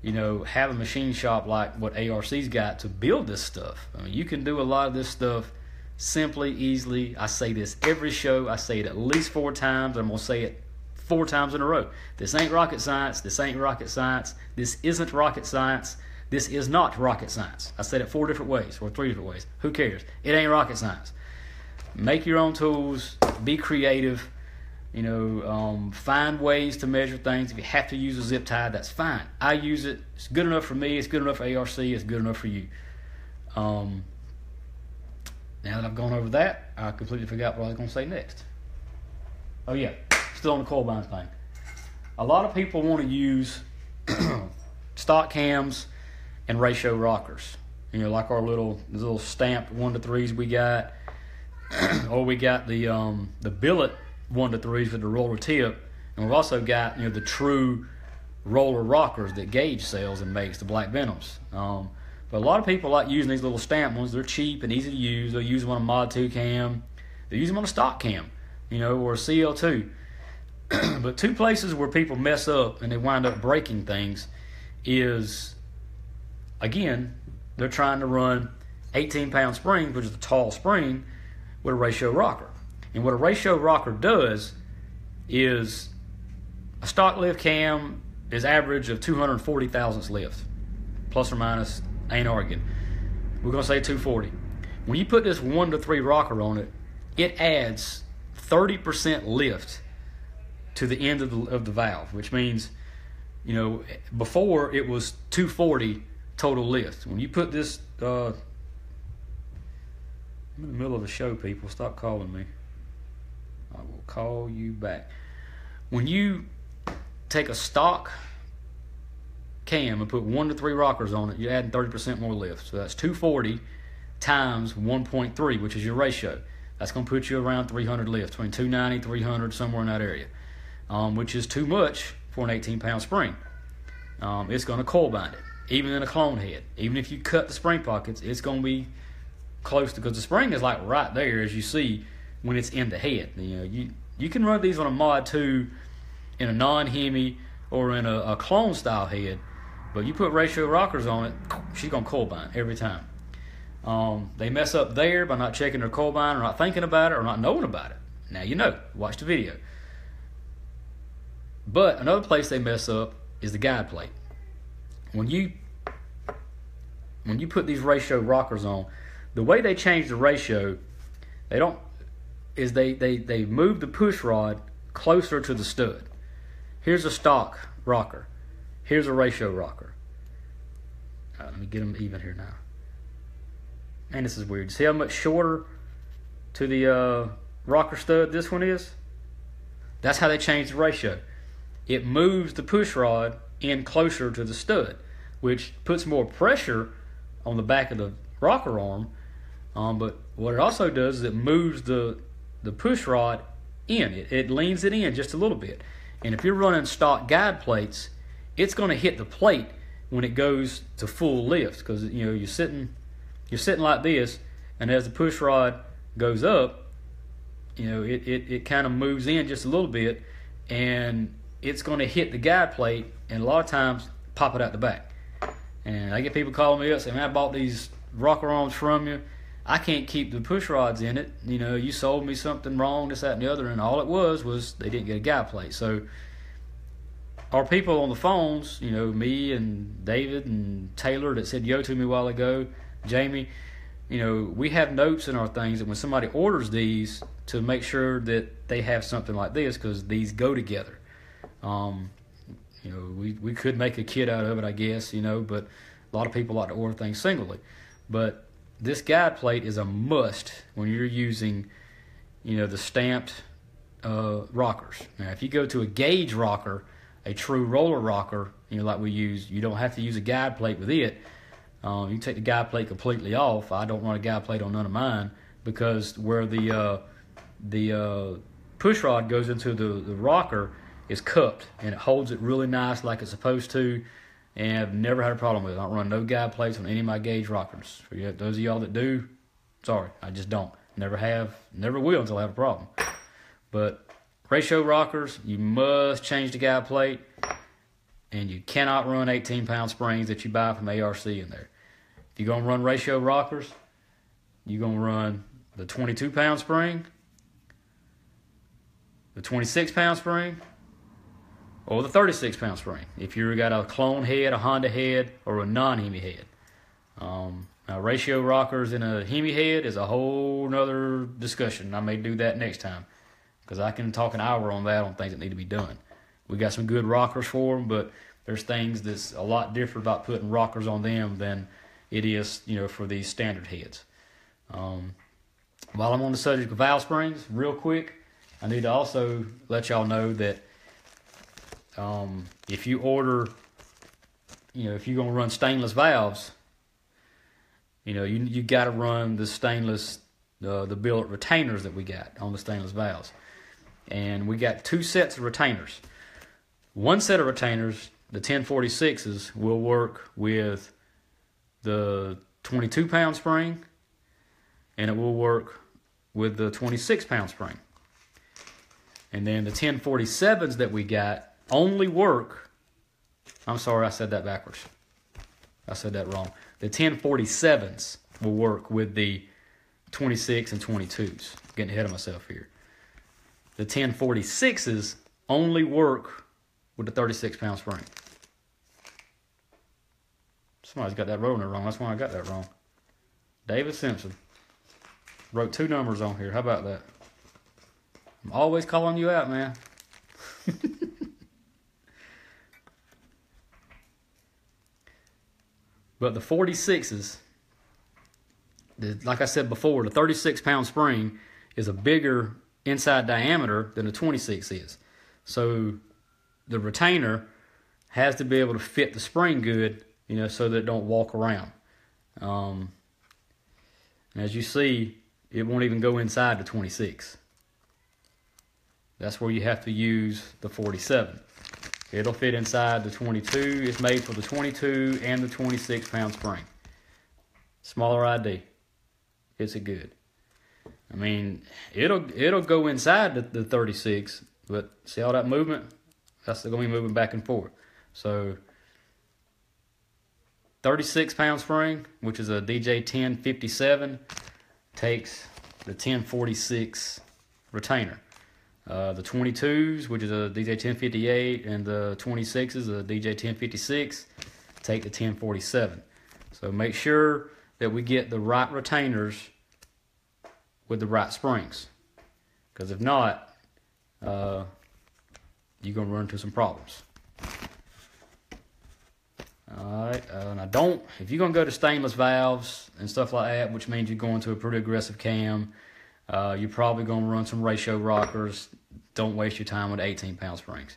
you know, have a machine shop like what ARC's got to build this stuff. I mean, you can do a lot of this stuff simply, easily. I say this every show. I say it at least 4 times. I'm going to say it 4 times in a row. This ain't rocket science. This ain't rocket science. This isn't rocket science. This is not rocket science. I said it 4 different ways, or 3 different ways. Who cares? It ain't rocket science. Make your own tools. Be creative. You know, find ways to measure things. If you have to use a zip tie, that's fine. I use it. It's good enough for me. It's good enough for ARC. It's good enough for you. Now that I've gone over that, I completely forgot what I was going to say next. Oh, yeah. Still on the coil bind thing. A lot of people want to use stock cams and ratio rockers. You know, like our little stamped 1-to-3s we got. Or we got the billet 1-to-3s with the roller tip, and we've also got, you know, the true roller rockers that Gage sells and makes, the Black Venoms. But a lot of people like using these little stamped ones. They're cheap and easy to use. They'll use them on a Mod 2 cam. They use them on a stock cam, you know, or a CL2. But 2 places where people mess up and they wind up breaking things is, again, they're trying to run 18-pound springs, which is a tall spring, with a ratio rocker. And what a ratio rocker does is, a stock lift cam is average of 240 thousandths lift, plus or minus, ain't arguing. We're going to say 240. When you put this 1-to-3 rocker on it, it adds 30% lift to the end of the valve, which means, you know, before it was 240 total lift. When you put this, I'm in the middle of a show, people, stop calling me. I will call you back. When you take a stock cam and put 1-to-3 rockers on it, you're adding 30% more lift. So that's 240 times 1.3, which is your ratio. That's going to put you around 300 lift, between 290, 300, somewhere in that area, which is too much for an 18-pound spring. It's going to coil bind it, even in a clone head. Even if you cut the spring pockets, it's going to be close to, because the spring is like right there, as you see, when it's in the head. You know, you can run these on a Mod 2 in a non-Hemi or in a clone style head, but you put ratio rockers on it, she's gonna coil bind every time. They mess up there by not checking their coil bind, or not thinking about it, or not knowing about it. Now you know. Watch the video. But another place they mess up is the guide plate. When you put these ratio rockers on, the way they change the ratio, they don't. They move the push rod closer to the stud. Here's a stock rocker. Here's a ratio rocker. All right, let me get them even here now. Man, this is weird. See how much shorter to the rocker stud this one is? That's how they change the ratio. It moves the push rod in closer to the stud, which puts more pressure on the back of the rocker arm. But what it also does is it moves the push rod in. It leans it in just a little bit. And if you're running stock guide plates, it's going to hit the plate when it goes to full lift, because you're sitting like this, and as the push rod goes up, it kind of moves in just a little bit, and it's going to hit the guide plate, and a lot of times pop it out the back. And I get people calling me up saying, "Man, I bought these rocker arms from you. I can't keep the push rods in it. You sold me something wrong, this, that, and the other." And all it was they didn't get a guide plate. So our people on the phones, me and David and Taylor that said yo to me a while ago, Jamie, we have notes in our things that when somebody orders these to make sure that they have something like this, because these go together. We could make a kit out of it, I guess, but a lot of people like to order things singly. But this guide plate is a must when you're using, the stamped rockers. Now, if you go to a gauge rocker, a true roller rocker, like we use, you don't have to use a guide plate with it. You can take the guide plate completely off. I don't run a guide plate on none of mine, because where the push rod goes into the rocker is cupped, and it holds it really nice like it's supposed to. And I've never had a problem with it. I don't run no guide plates on any of my gauge rockers. For those of y'all that do, sorry, I just don't. Never have, never will until I have a problem. But ratio rockers, you must change the guide plate, and you cannot run 18-pound springs that you buy from ARC in there. If you're going to run ratio rockers, you're going to run the 22-pound spring, the 26-pound spring, or the 36-pound spring, if you've got a clone head, a Honda head, or a non-Hemi head. Now, ratio rockers in a Hemi head is a whole nother discussion. I may do that next time, because I can talk an hour on that, on things that need to be done. We got some good rockers for them, but there's things that's a lot different about putting rockers on them than it is, for these standard heads. While I'm on the subject of valve springs, real quick, I need to also let y'all know that if you order, if you're going to run stainless valves, you got to run the stainless, the billet retainers that we got on the stainless valves. And we got two sets of retainers. One set of retainers, the 1046s, will work with the 22-pound spring, and it will work with the 26-pound spring. And then the 1047s that we got only work, I'm sorry, I said that backwards. I said that wrong. The 1047s will work with the 26 and 22s. I'm getting ahead of myself here. The 1046s only work with the 36-pound spring. Somebody's got that rotor wrong. That's why I got that wrong. David Simpson wrote two numbers on here. How about that? I'm always calling you out, man. But the 46s, like I said before, the 36-pound spring is a bigger inside diameter than the 26 is. So the retainer has to be able to fit the spring good, so that it don't walk around. And as you see, it won't even go inside the 26. That's where you have to use the 47. It'll fit inside the 22. It's made for the 22 and the 26-pound spring. Smaller ID. It's a good. I mean, it'll go inside the 36, but see all that movement? That's going to be moving back and forth. So, 36-pound spring, which is a DJ 1057, takes the 1046 retainer. The 22s, which is a DJ 1058, and the 26s, a DJ 1056, take the 1047. So make sure that we get the right retainers with the right springs. Because if not, you're going to run into some problems. All right, now don't, if you're going to go to stainless valves and stuff like that, which means you're going to a pretty aggressive cam, you're probably going to run some ratio rockers. Don't waste your time with 18-pound springs.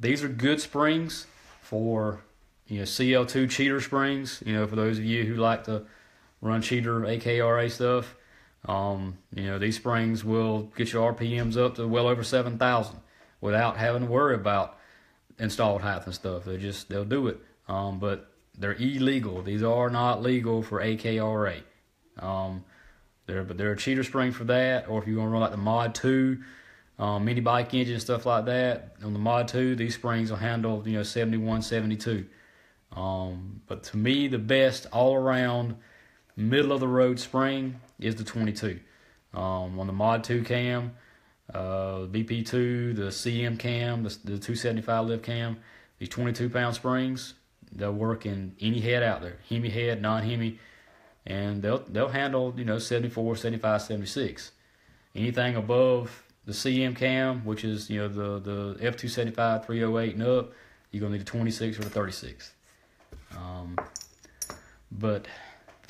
These are good springs for, you know, CL2 cheater springs, you know, for those of you who like to run cheater AKRA stuff. You know, these springs will get your RPMs up to well over 7,000 without having to worry about installed height and stuff. They'll do it. But they're illegal. These are not legal for AKRA. They're a cheater spring for that, or if you're gonna run like the Mod 2 mini bike engine, stuff like that. On the Mod 2, these springs will handle, you know, 71, 72. But to me, the best all around middle of the road spring is the 22. On the Mod 2 cam, BP2, the CM cam, the 275 lift cam, these 22-pound springs, they'll work in any head out there, Hemi head, non-Hemi, and they'll handle, you know, 74, 75, 76. Anything above the CM cam, which is, you know, the F275, 308 and up, you're gonna need a 26 or the 36. But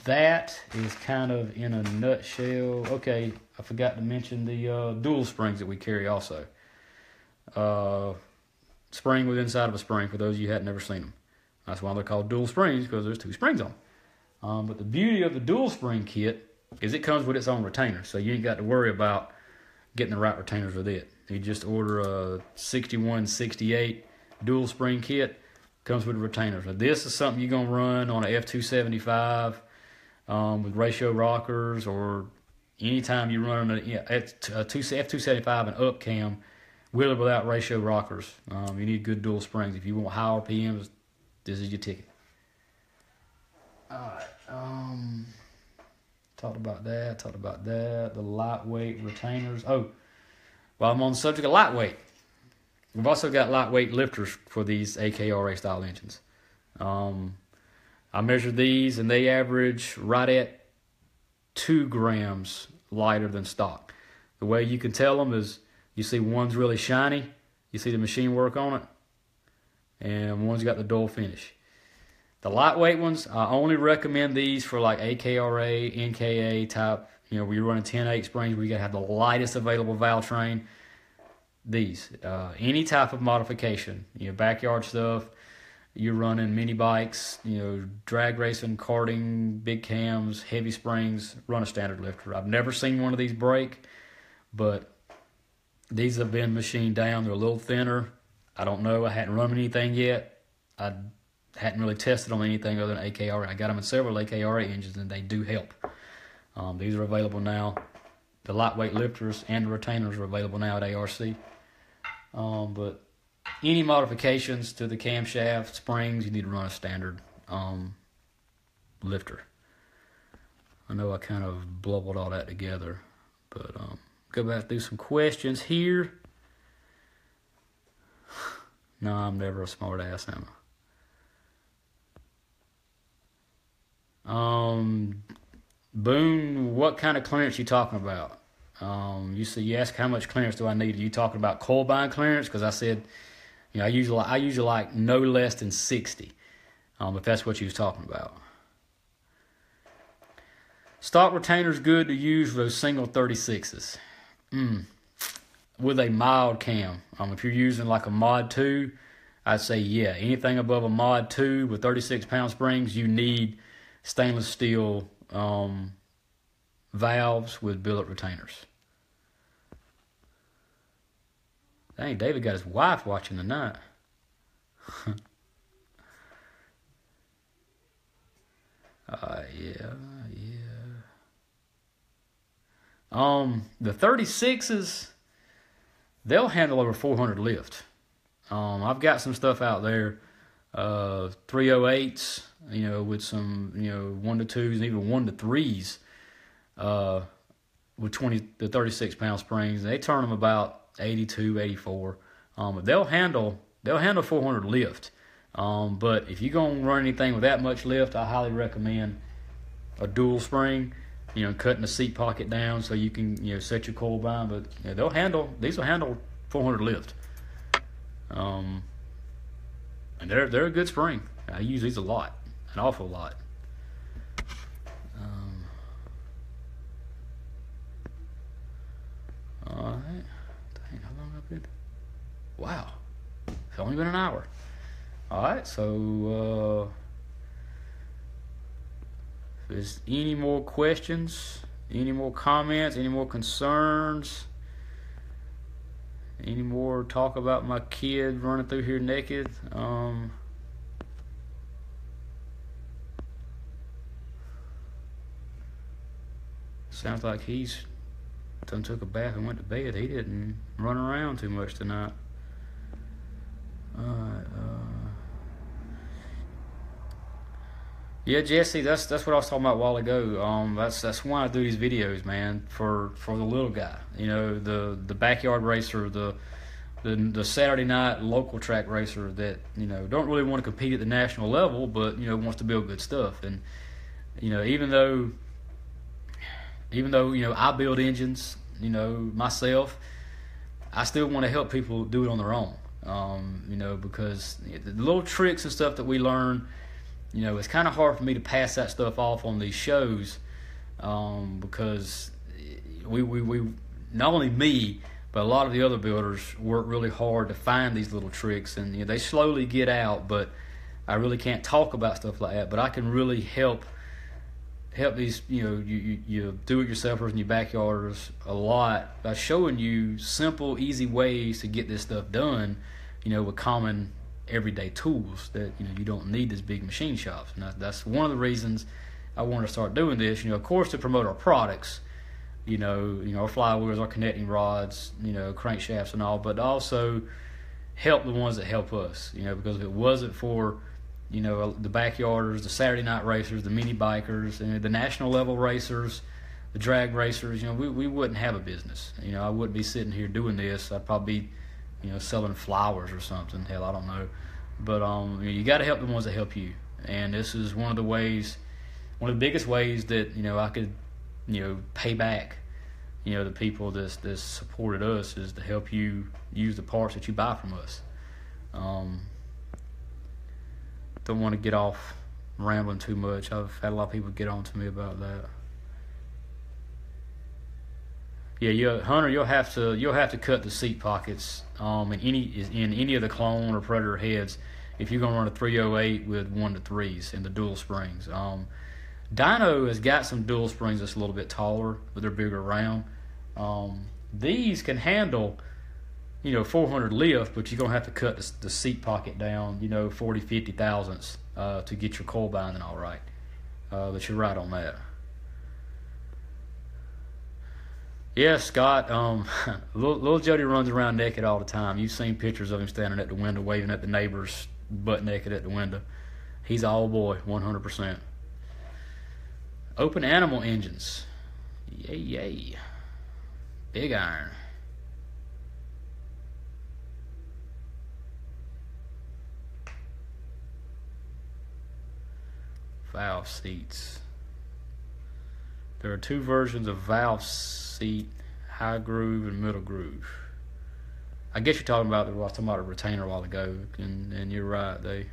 that is kind of in a nutshell. Okay, I forgot to mention the dual springs that we carry also. Spring was inside of a spring for those of you who had never seen them. That's why they're called dual springs, because there's two springs on them. But the beauty of the dual spring kit is it comes with its own retainer, so you ain't got to worry about getting the right retainers with it. You just order a 6168 dual spring kit, comes with retainers. Now, this is something you're gonna run on a F275 with ratio rockers, or anytime you run a F275 and up cam. With or without ratio rockers, you need good dual springs. If you want high RPMs, this is your ticket. All right, talked about that, the lightweight retainers. Oh, while I'm on the subject of lightweight, we've also got lightweight lifters for these AKRA style engines. I measured these and they average right at 2 grams lighter than stock. The way you can tell them is, you see one's really shiny, you see the machine work on it, and one's got the dull finish. The lightweight ones, I only recommend these for like AKRA, NKA type, you know, where you're running 10-8 springs, where you gotta have the lightest available valve train. These, any type of modification, you know, backyard stuff, you're running mini bikes, you know, drag racing, karting, big cams, heavy springs, run a standard lifter. I've never seen one of these break, but these have been machined down. They're a little thinner. I don't know. I hadn't run anything yet. I hadn't really tested on anything other than AKRA. I got them in several AKRA engines, and they do help. These are available now. The lightweight lifters and the retainers are available now at ARC. But any modifications to the camshaft, springs, you need to run a standard lifter. I know I kind of blubbled all that together, but... go back through some questions here. No, I'm never a smart ass, am I? Boone, what kind of clearance you talking about? You ask how much clearance do I need? Are you talking about coil bind clearance? Because I said, you know, I usually like no less than 60, if that's what you was talking about. Stock retainers good to use for those single 36s. With a mild cam, if you're using like a Mod 2, I'd say yeah. Anything above a Mod 2 with 36-pound springs, you need stainless steel valves with billet retainers. Dang, David got his wife watching tonight. Yeah. The 36s, they'll handle over 400 lift. I've got some stuff out there, 308s, you know, with some, you know, 1-2s and even 1-3s, with 36-pound springs. They turn them about 82, 84. They'll handle 400 lift. But if you're gonna run anything with that much lift, I highly recommend a dual spring. You know, cutting the seat pocket down so you can, you know, set your coil bind. But you know, these will handle 400 lift. And they're a good spring. I use these a lot, an awful lot. All right. Dang, how long have I been? Wow, it's only been an hour. All right, so if there's any more questions, any more comments, any more concerns, any more talk about my kid running through here naked, sounds like he's done took a bath and went to bed. He didn't run around too much tonight. Yeah, Jesse, that's what I was talking about a while ago. That's why I do these videos, man, for the little guy. You know, the backyard racer, the Saturday night local track racer that, you know, don't really want to compete at the national level, but, you know, wants to build good stuff. And, you know, even though, you know, I build engines, you know, myself, I still want to help people do it on their own. You know, because the little tricks and stuff that we learn, you know, it's kind of hard for me to pass that stuff off on these shows, because we not only me, but a lot of the other builders work really hard to find these little tricks, and, you know, they slowly get out. But I really can't talk about stuff like that. But I can really help these, you know, you do-it-yourselfers and your backyarders a lot by showing you simple, easy ways to get this stuff done, you know, with common everyday tools that, you know, you don't need these big machine shops. And that's one of the reasons I wanted to start doing this, you know, of course, to promote our products, you know, our flywheels, our connecting rods, you know, crankshafts and all, but also help the ones that help us, you know, because if it wasn't for, you know, the backyarders, the Saturday night racers, the mini bikers, and the national level racers, the drag racers, you know, we wouldn't have a business. You know, I wouldn't be sitting here doing this. I'd probably be, you know, selling flowers or something. Hell, I don't know. But you got to help the ones that help you. And this is one of the ways, one of the biggest ways that, you know, I could, you know, pay back, you know, the people that's supported us is to help you use the parts that you buy from us. Don't want to get off rambling too much. I've had a lot of people get on to me about that. Yeah, Hunter, you'll have to cut the seat pockets in any of the Clone or Predator heads if you're gonna run a 308 with 1-3s and the dual springs. Dino has got some dual springs that's a little bit taller, but they're bigger round. These can handle, you know, 400 lift, but you're gonna have to cut the seat pocket down, you know, 40-50 thousandths to get your coil binding all right. But you're right on that. Yeah, Scott, little Jody runs around naked all the time. You've seen pictures of him standing at the window, waving at the neighbors, butt naked at the window. He's all boy, 100%. Open animal engines. Yay. Big iron. Valve seats. There are two versions of valve seat, high groove and middle groove. I guess you're talking about, I was talking about a retainer a while ago, and you're right.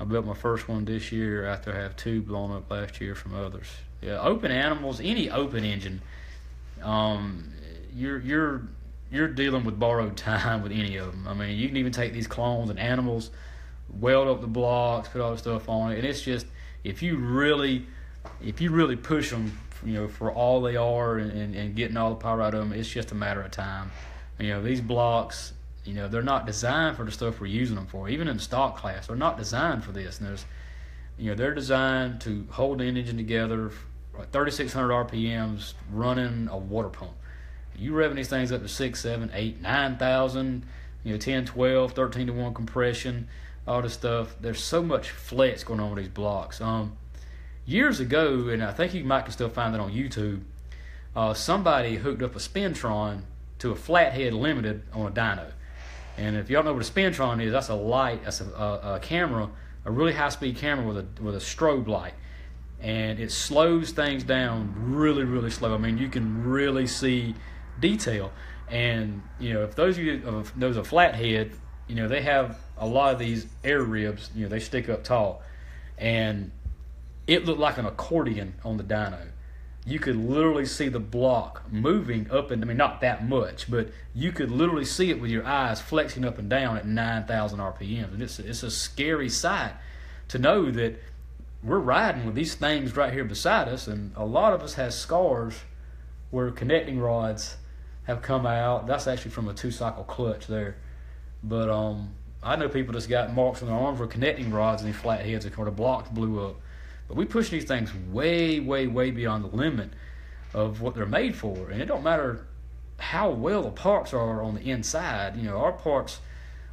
I built my first one this year after I have two blown up last year from others. Yeah, open animals, any open engine, you're dealing with borrowed time with any of them. I mean, you can even take these clones and animals, weld up the blocks, put all the stuff on it, and it's just, if you really push them, you know, for all they are and getting all the power out of them, it's just a matter of time. You know, these blocks, you know, they're not designed for the stuff we're using them for. Even in the stock class, they're not designed for this. And there's, you know, they're designed to hold the engine together at 3,600 RPMs running a water pump. You revving these things up to 6, 7, 8, 9,000, you know, 10, 12, 13 to 1 compression, all this stuff. There's so much flex going on with these blocks. Years ago, and I think you might can still find it on YouTube, somebody hooked up a Spintron to a Flathead Limited on a dyno. And if y'all know what a Spintron is, that's a light, that's a camera, a really high-speed camera with a strobe light. And it slows things down really, really slow. I mean, you can really see detail. And, you know, if those of you knows a flathead, you know, they have a lot of these air ribs, you know, they stick up tall. And it looked like an accordion on the dyno. You could literally see the block moving up and, I mean, not that much, but you could literally see it with your eyes flexing up and down at 9,000 RPMs. And it's a scary sight to know that we're riding with these things right here beside us, and a lot of us has scars where connecting rods have come out. That's actually from a two-cycle clutch there. But I know people just got marks on their arms for connecting rods and these flatheads, or the blocks blew up. But we push these things way, way, way beyond the limit of what they're made for. And it don't matter how well the parts are on the inside. You know, our parts,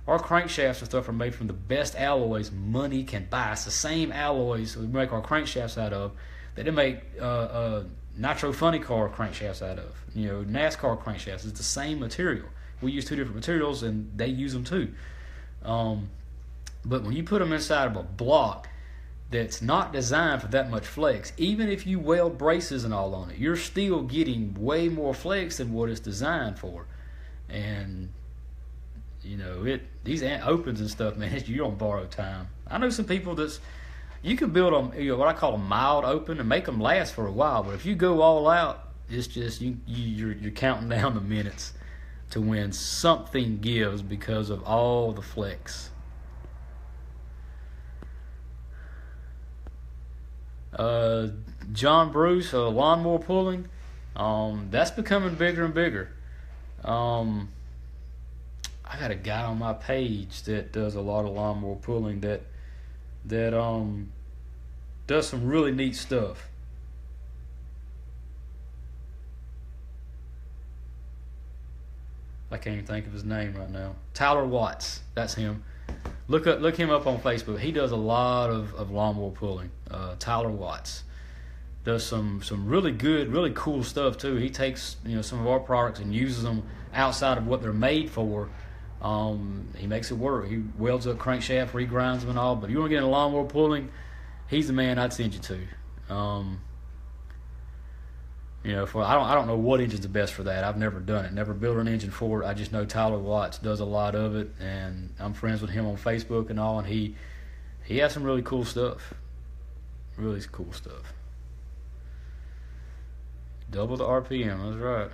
our crankshafts and stuff are made from the best alloys money can buy. It's the same alloys we make our crankshafts out of that they make Nitro Funny Car crankshafts out of. You know, NASCAR crankshafts. It's the same material. We use two different materials, and they use them too. But when you put them inside of a block that's not designed for that much flex, even if you weld braces and all on it, you're still getting way more flex than what it's designed for. And, you know, these opens and stuff, man, you don't borrow time. I know some people that's, you can build them, you know, what I call a mild open and make them last for a while, but if you go all out, it's just, you're counting down the minutes to when something gives because of all the flex. John Bruce, lawnmower pulling, that's becoming bigger and bigger. I got a guy on my page that does a lot of lawnmower pulling that does some really neat stuff. I can't even think of his name right now. Tyler Watts, that's him. Look him up on Facebook. He does a lot of lawnmower pulling. Tyler Watts does some really good, really cool stuff too. He takes, you know, some of our products and uses them outside of what they're made for. He makes it work. He welds up crankshaft, regrinds them and all. But if you want to get into lawnmower pulling, he's the man I'd send you to. You know, I don't know what engine's the best for that. I've never done it, never built an engine for it. I just know Tyler Watts does a lot of it, and I'm friends with him on Facebook and all, and he has some really cool stuff. Really cool stuff. Double the RPM, that's right.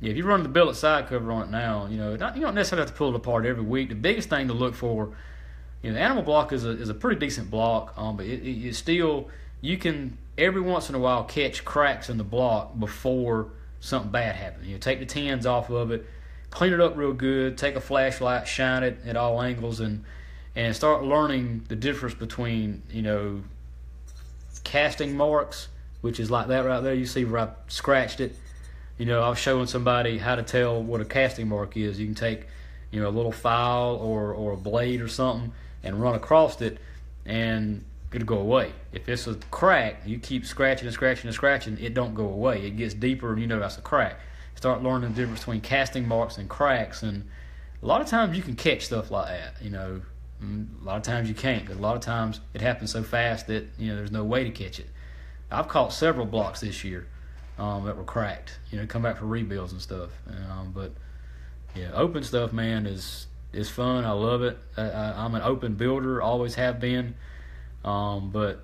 Yeah, if you run the billet side cover on it now, you know, you don't necessarily have to pull it apart every week. The biggest thing to look for, you know, the animal block is a pretty decent block, but it still, you can every once in a while catch cracks in the block before something bad happens. You know, take the tins off of it, clean it up real good, take a flashlight, shine it at all angles, and start learning the difference between, you know, casting marks, which is like that right there. You see where I scratched it. You know, I was showing somebody how to tell what a casting mark is. You can take, you know, a little file or a blade or something, and run across it, and it'll go away. If it's a crack, you keep scratching and scratching and scratching, it don't go away. It gets deeper, and you know that's a crack. Start learning the difference between casting marks and cracks, and a lot of times you can catch stuff like that, you know. A lot of times you can't, because a lot of times it happens so fast that, you know, there's no way to catch it. I've caught several blocks this year that were cracked, you know, come back for rebuilds and stuff. But, yeah, open stuff, man, is fun. I love it. I'm an open builder, always have been, but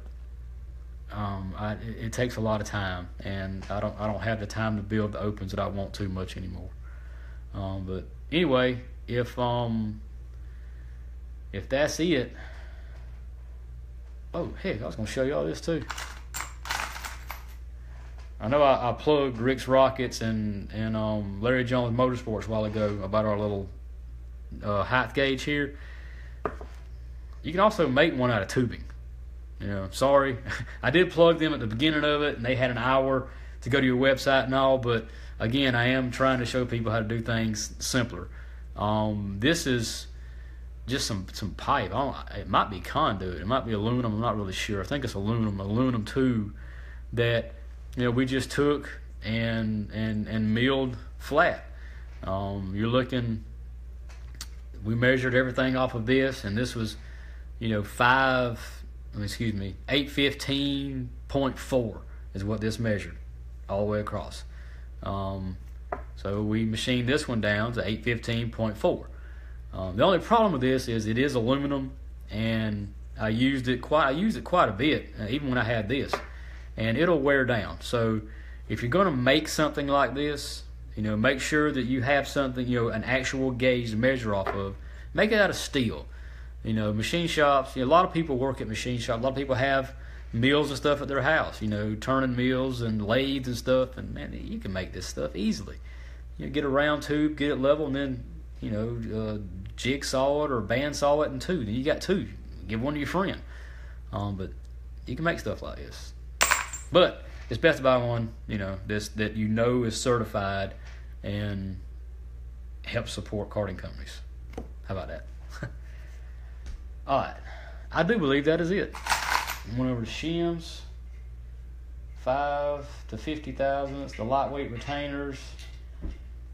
it takes a lot of time, and I don't have the time to build the opens that I want too much anymore. But anyway, if that's it, oh heck, I was gonna show y'all this too. I know I plugged Rick's Rockets and Larry Jones Motorsports a while ago about our little height gauge here. You can also make one out of tubing. You know, sorry, I did plug them at the beginning of it, and they had an hour to go to your website and all. But again, I am trying to show people how to do things simpler. This is just some pipe. It might be conduit. It might be aluminum. I'm not really sure. I think it's aluminum tube that, you know, we just took and milled flat. You're looking. We measured everything off of this, and this was, you know, 5 excuse me, 815.4 is what this measured all the way across. So we machined this one down to 815.4. The only problem with this is it is aluminum, and I used it quite a bit, even when I had this, and it'll wear down. So if you're going to make something like this, you know, make sure that you have something, you know, an actual gauge to measure off of. Make it out of steel. You know, machine shops, you know, a lot of people work at machine shops. A lot of people have mills and stuff at their house, you know, turning mills and lathes and stuff. And, man, you can make this stuff easily. You know, get a round tube, get it level, and then, you know, jigsaw it or bandsaw it in two. Then you got two. Give one to your friend. But you can make stuff like this. But it's best to buy one, you know, this that you know is certified and helps support carding companies. How about that? All right, I do believe that is it. Went over to shims, 5 to 50 thousandths, the lightweight retainers.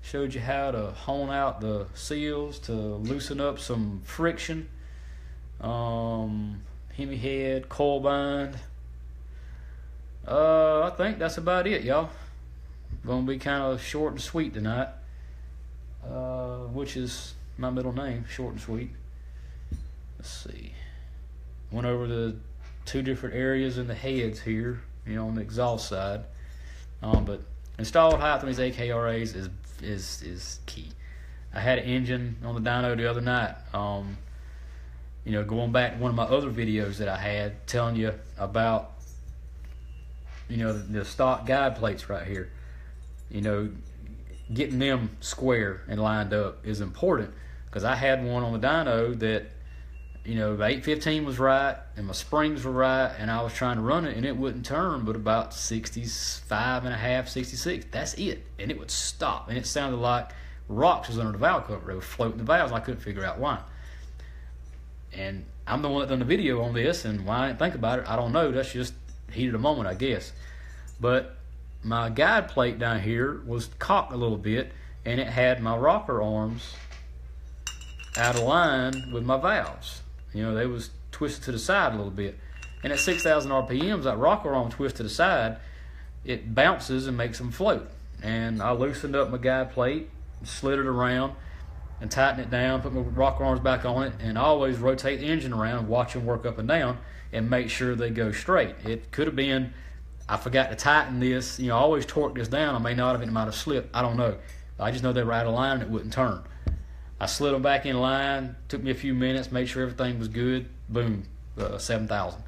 Showed you how to hone out the seals to loosen up some friction. Hemi head, coil bind. I think that's about it, y'all. Gonna be kind of short and sweet tonight, which is my middle name, short and sweet. Let's see. Went over the two different areas in the heads here, you know, on the exhaust side. But installed height on these AKRAs is key. I had an engine on the dyno the other night. You know, going back to one of my other videos that I had, telling you about, you know, the stock guide plates right here. You know, getting them square and lined up is important, because I had one on the dyno that, you know, the 815 was right and my springs were right, and I was trying to run it and it wouldn't turn but about 65 and a half, 66. That's it. And it would stop, and it sounded like rocks was under the valve cover. It was floating the valves, and I couldn't figure out why. And I'm the one that done the video on this, and why I didn't think about it, I don't know. That's just heat of the moment, I guess. But my guide plate down here was cocked a little bit, and it had my rocker arms out of line with my valves. You know, they was twisted to the side a little bit. And at 6,000 RPMs, that rocker arm twisted to the side, it bounces and makes them float. And I loosened up my guide plate, slid it around, and tightened it down, put my rocker arms back on it, and I always rotate the engine around and watch them work up and down and make sure they go straight. It could have been I forgot to tighten this. You know, I always torque this down. I may not have. It might have slipped. I don't know. I just know they were out of line and it wouldn't turn. I slid them back in line. Took me a few minutes. Made sure everything was good. Boom, 7,000.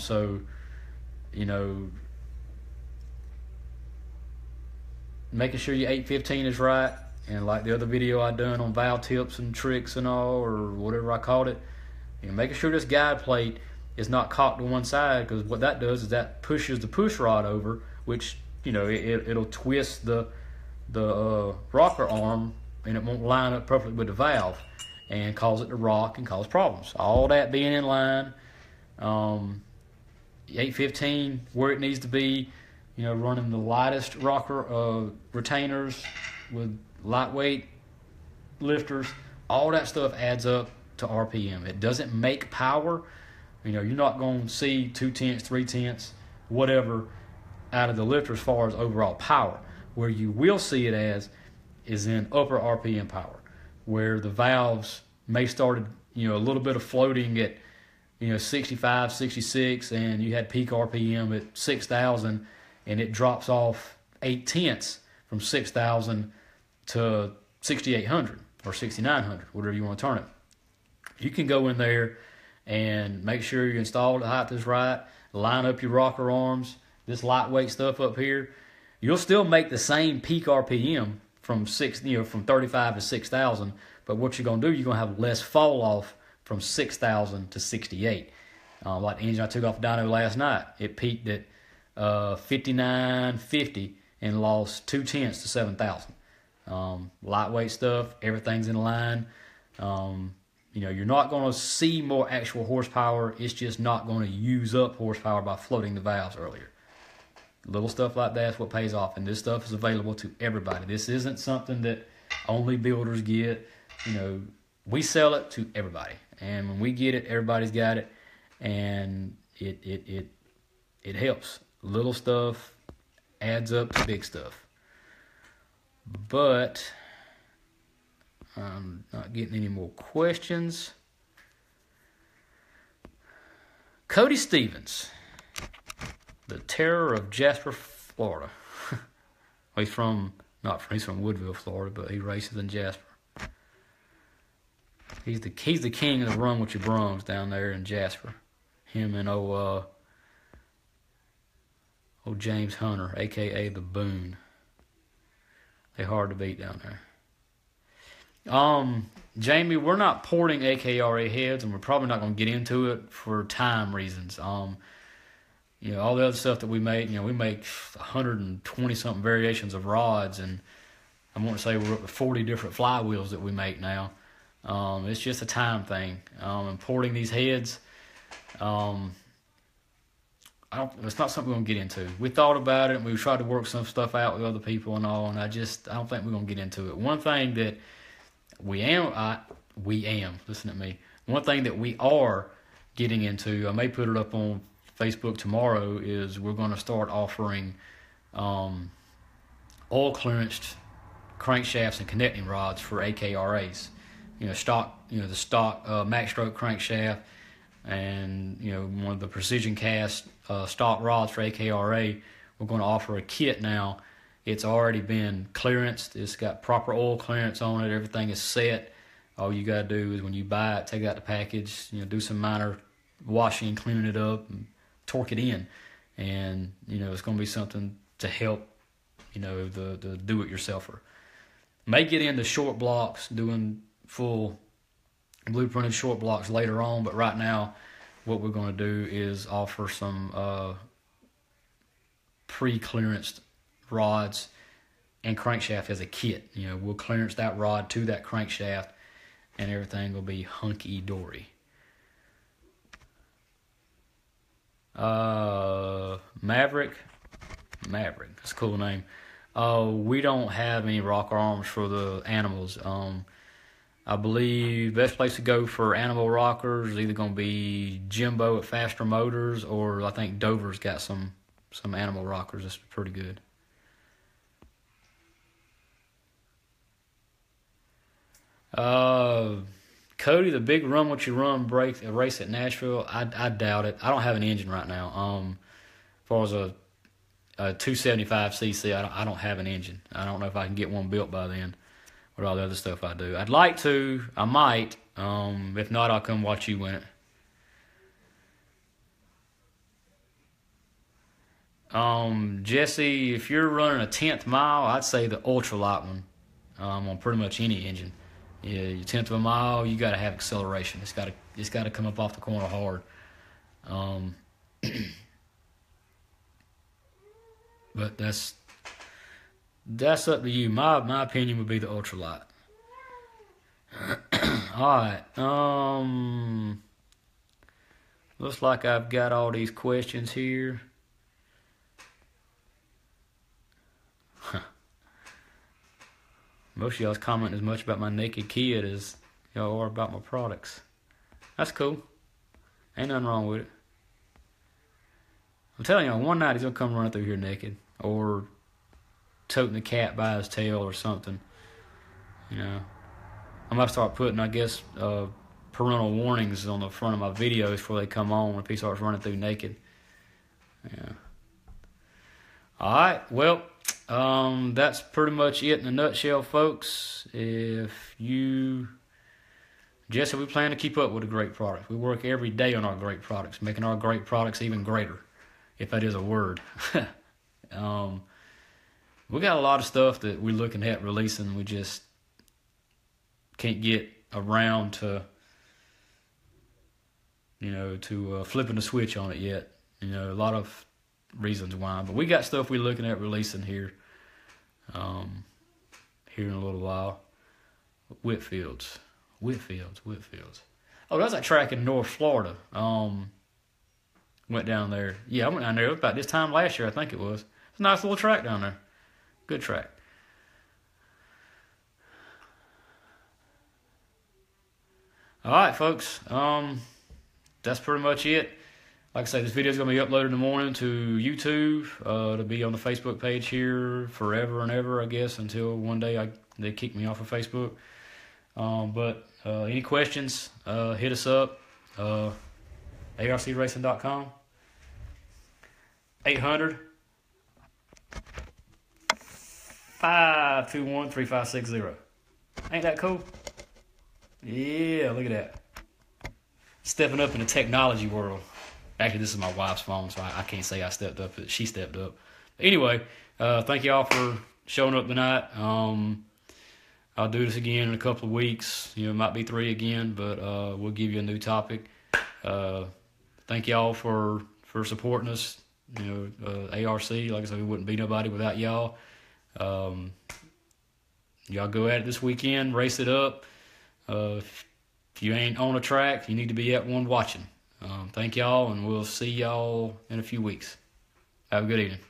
So, you know, making sure your 815 is right. And like the other video I done on valve tips and tricks and all, or whatever I called it, you know, making sure this guide plate is not cocked to one side, because what that does is that pushes the push rod over, which, you know, it'll twist the rocker arm, and it won't line up perfectly with the valve and cause it to rock and cause problems. All that being in line, 815 where it needs to be, you know, running the lightest rocker retainers with lightweight lifters. All that stuff adds up to RPM. It doesn't make power. You know, you're not going to see 2/10, 3/10, whatever, out of the lifter as far as overall power. Where you will see it as is in upper RPM power, where the valves may started, you know, a little bit of floating at, you know, 65, 66, and you had peak RPM at 6,000, and it drops off 0.8 from 6,000 to 6,800 or 6,900, whatever you want to turn it. You can go in there and make sure you install the height is right, line up your rocker arms, this lightweight stuff up here. You'll still make the same peak RPM from from 35 to 6,000, but what you're gonna do, you're gonna have less fall off from 6,000 to 68. Like the engine I took off the dyno last night, it peaked at 59.50 and lost 0.2 to 7,000. Lightweight stuff, everything's in line. You know, you're not going to see more actual horsepower. It's just not going to use up horsepower by floating the valves earlier. Little stuff like that's what pays off, and this stuff is available to everybody. This isn't something that only builders get. You know, we sell it to everybody, and when we get it, everybody's got it, and it helps. Little stuff adds up to big stuff. But I'm not getting any more questions. Cody Stevens, the terror of Jasper, Florida. He's from Woodville, Florida, but he races in Jasper. He's the king of the run with your brums down there in Jasper. Him and old James Hunter, aka the Boone. They're hard to beat down there. Jamie, we're not porting AKRA heads, and we're probably not going to get into it for time reasons. You know, all the other stuff that we make, you know, we make 120-something variations of rods, and I want to say we're up to 40 different flywheels that we make now. It's just a time thing. And porting these heads, it's not something we're going to get into. We thought about it, and we tried to work some stuff out with other people and all, and I don't think we're going to get into it. One thing that one thing that we are getting into, I may put it up on Facebook tomorrow, is we're going to start offering oil clearanced crankshafts and connecting rods for AKRAs. The stock max stroke crankshaft, and one of the precision cast stock rods for AKRA. We're going to offer a kit now. It's already been clearanced. It's got proper oil clearance on it. Everything is set. All you got to do is when you buy it, take out the package, do some minor washing, cleaning it up, and torque it in. And, it's going to be something to help, the do-it-yourselfer. May get into short blocks, doing full blueprinted short blocks later on, but right now what we're going to do is offer some pre-clearanced rods and crankshaft as a kit. We'll clearance that rod to that crankshaft, and everything will be hunky-dory. Maverick, that's a cool name. We don't have any rocker arms for the animals. I believe best place to go for animal rockers is either going to be Jimbo at Faster Motors, or I think Dover's got some animal rockers that's pretty good. Cody, the big run what you run race at Nashville, I doubt it. I don't have an engine right now. As far as a 275cc, I don't have an engine. I don't know if I can get one built by then with all the other stuff I do. I'd like to. I might. If not, I'll come watch you win it. Jesse, if you're running a 10th mile, I'd say the ultralight one on pretty much any engine. Yeah, your 10th of a mile, you got to have acceleration. It's got to come up off the corner hard. But that's up to you. My opinion would be the ultralight. All right. Looks like I've got all these questions here. Most of y'all's comment as much about my naked kid as y'all are about my products. That's cool. Ain't nothing wrong with it. I'm telling y'all, one night he's going to come running through here naked, or toting the cat by his tail or something. I'm going to start putting, parental warnings on the front of my videos before they come on when he starts running through naked. Yeah. All right, well, that's pretty much it in a nutshell, folks. Jesse, we plan to keep up with a great product. We work every day on our great products, making our great products even greater, if that is a word. We got a lot of stuff that we're looking at releasing. We just can't get around to, flipping the switch on it yet. A lot of reasons why, but we got stuff we're looking at releasing here in a little while. Whitfields. Oh, that's that track in North Florida. Went down there. Yeah, I went down there. It was about this time last year, I think it was. It's a nice little track down there. Good track. All right, folks. that's pretty much it. Like I say, this video is going to be uploaded in the morning to YouTube. It'll be on the Facebook page here forever and ever, I guess, until one day they kick me off of Facebook. But any questions, hit us up. ARCRacing.com. 800-521-3560. Ain't that cool? Yeah, look at that. Stepping up in the technology world. Actually, this is my wife's phone, so I can't say I stepped up, but she stepped up. But anyway, thank y'all for showing up tonight. I'll do this again in a couple of weeks. You know, it might be 3 again, but we'll give you a new topic. Thank y'all for supporting us. You know, ARC, like I said, we wouldn't be nobody without y'all. Y'all go at it this weekend, race it up. If you ain't on a track, you need to be at one watching. Thank y'all, and we'll see y'all in a few weeks. Have a good evening.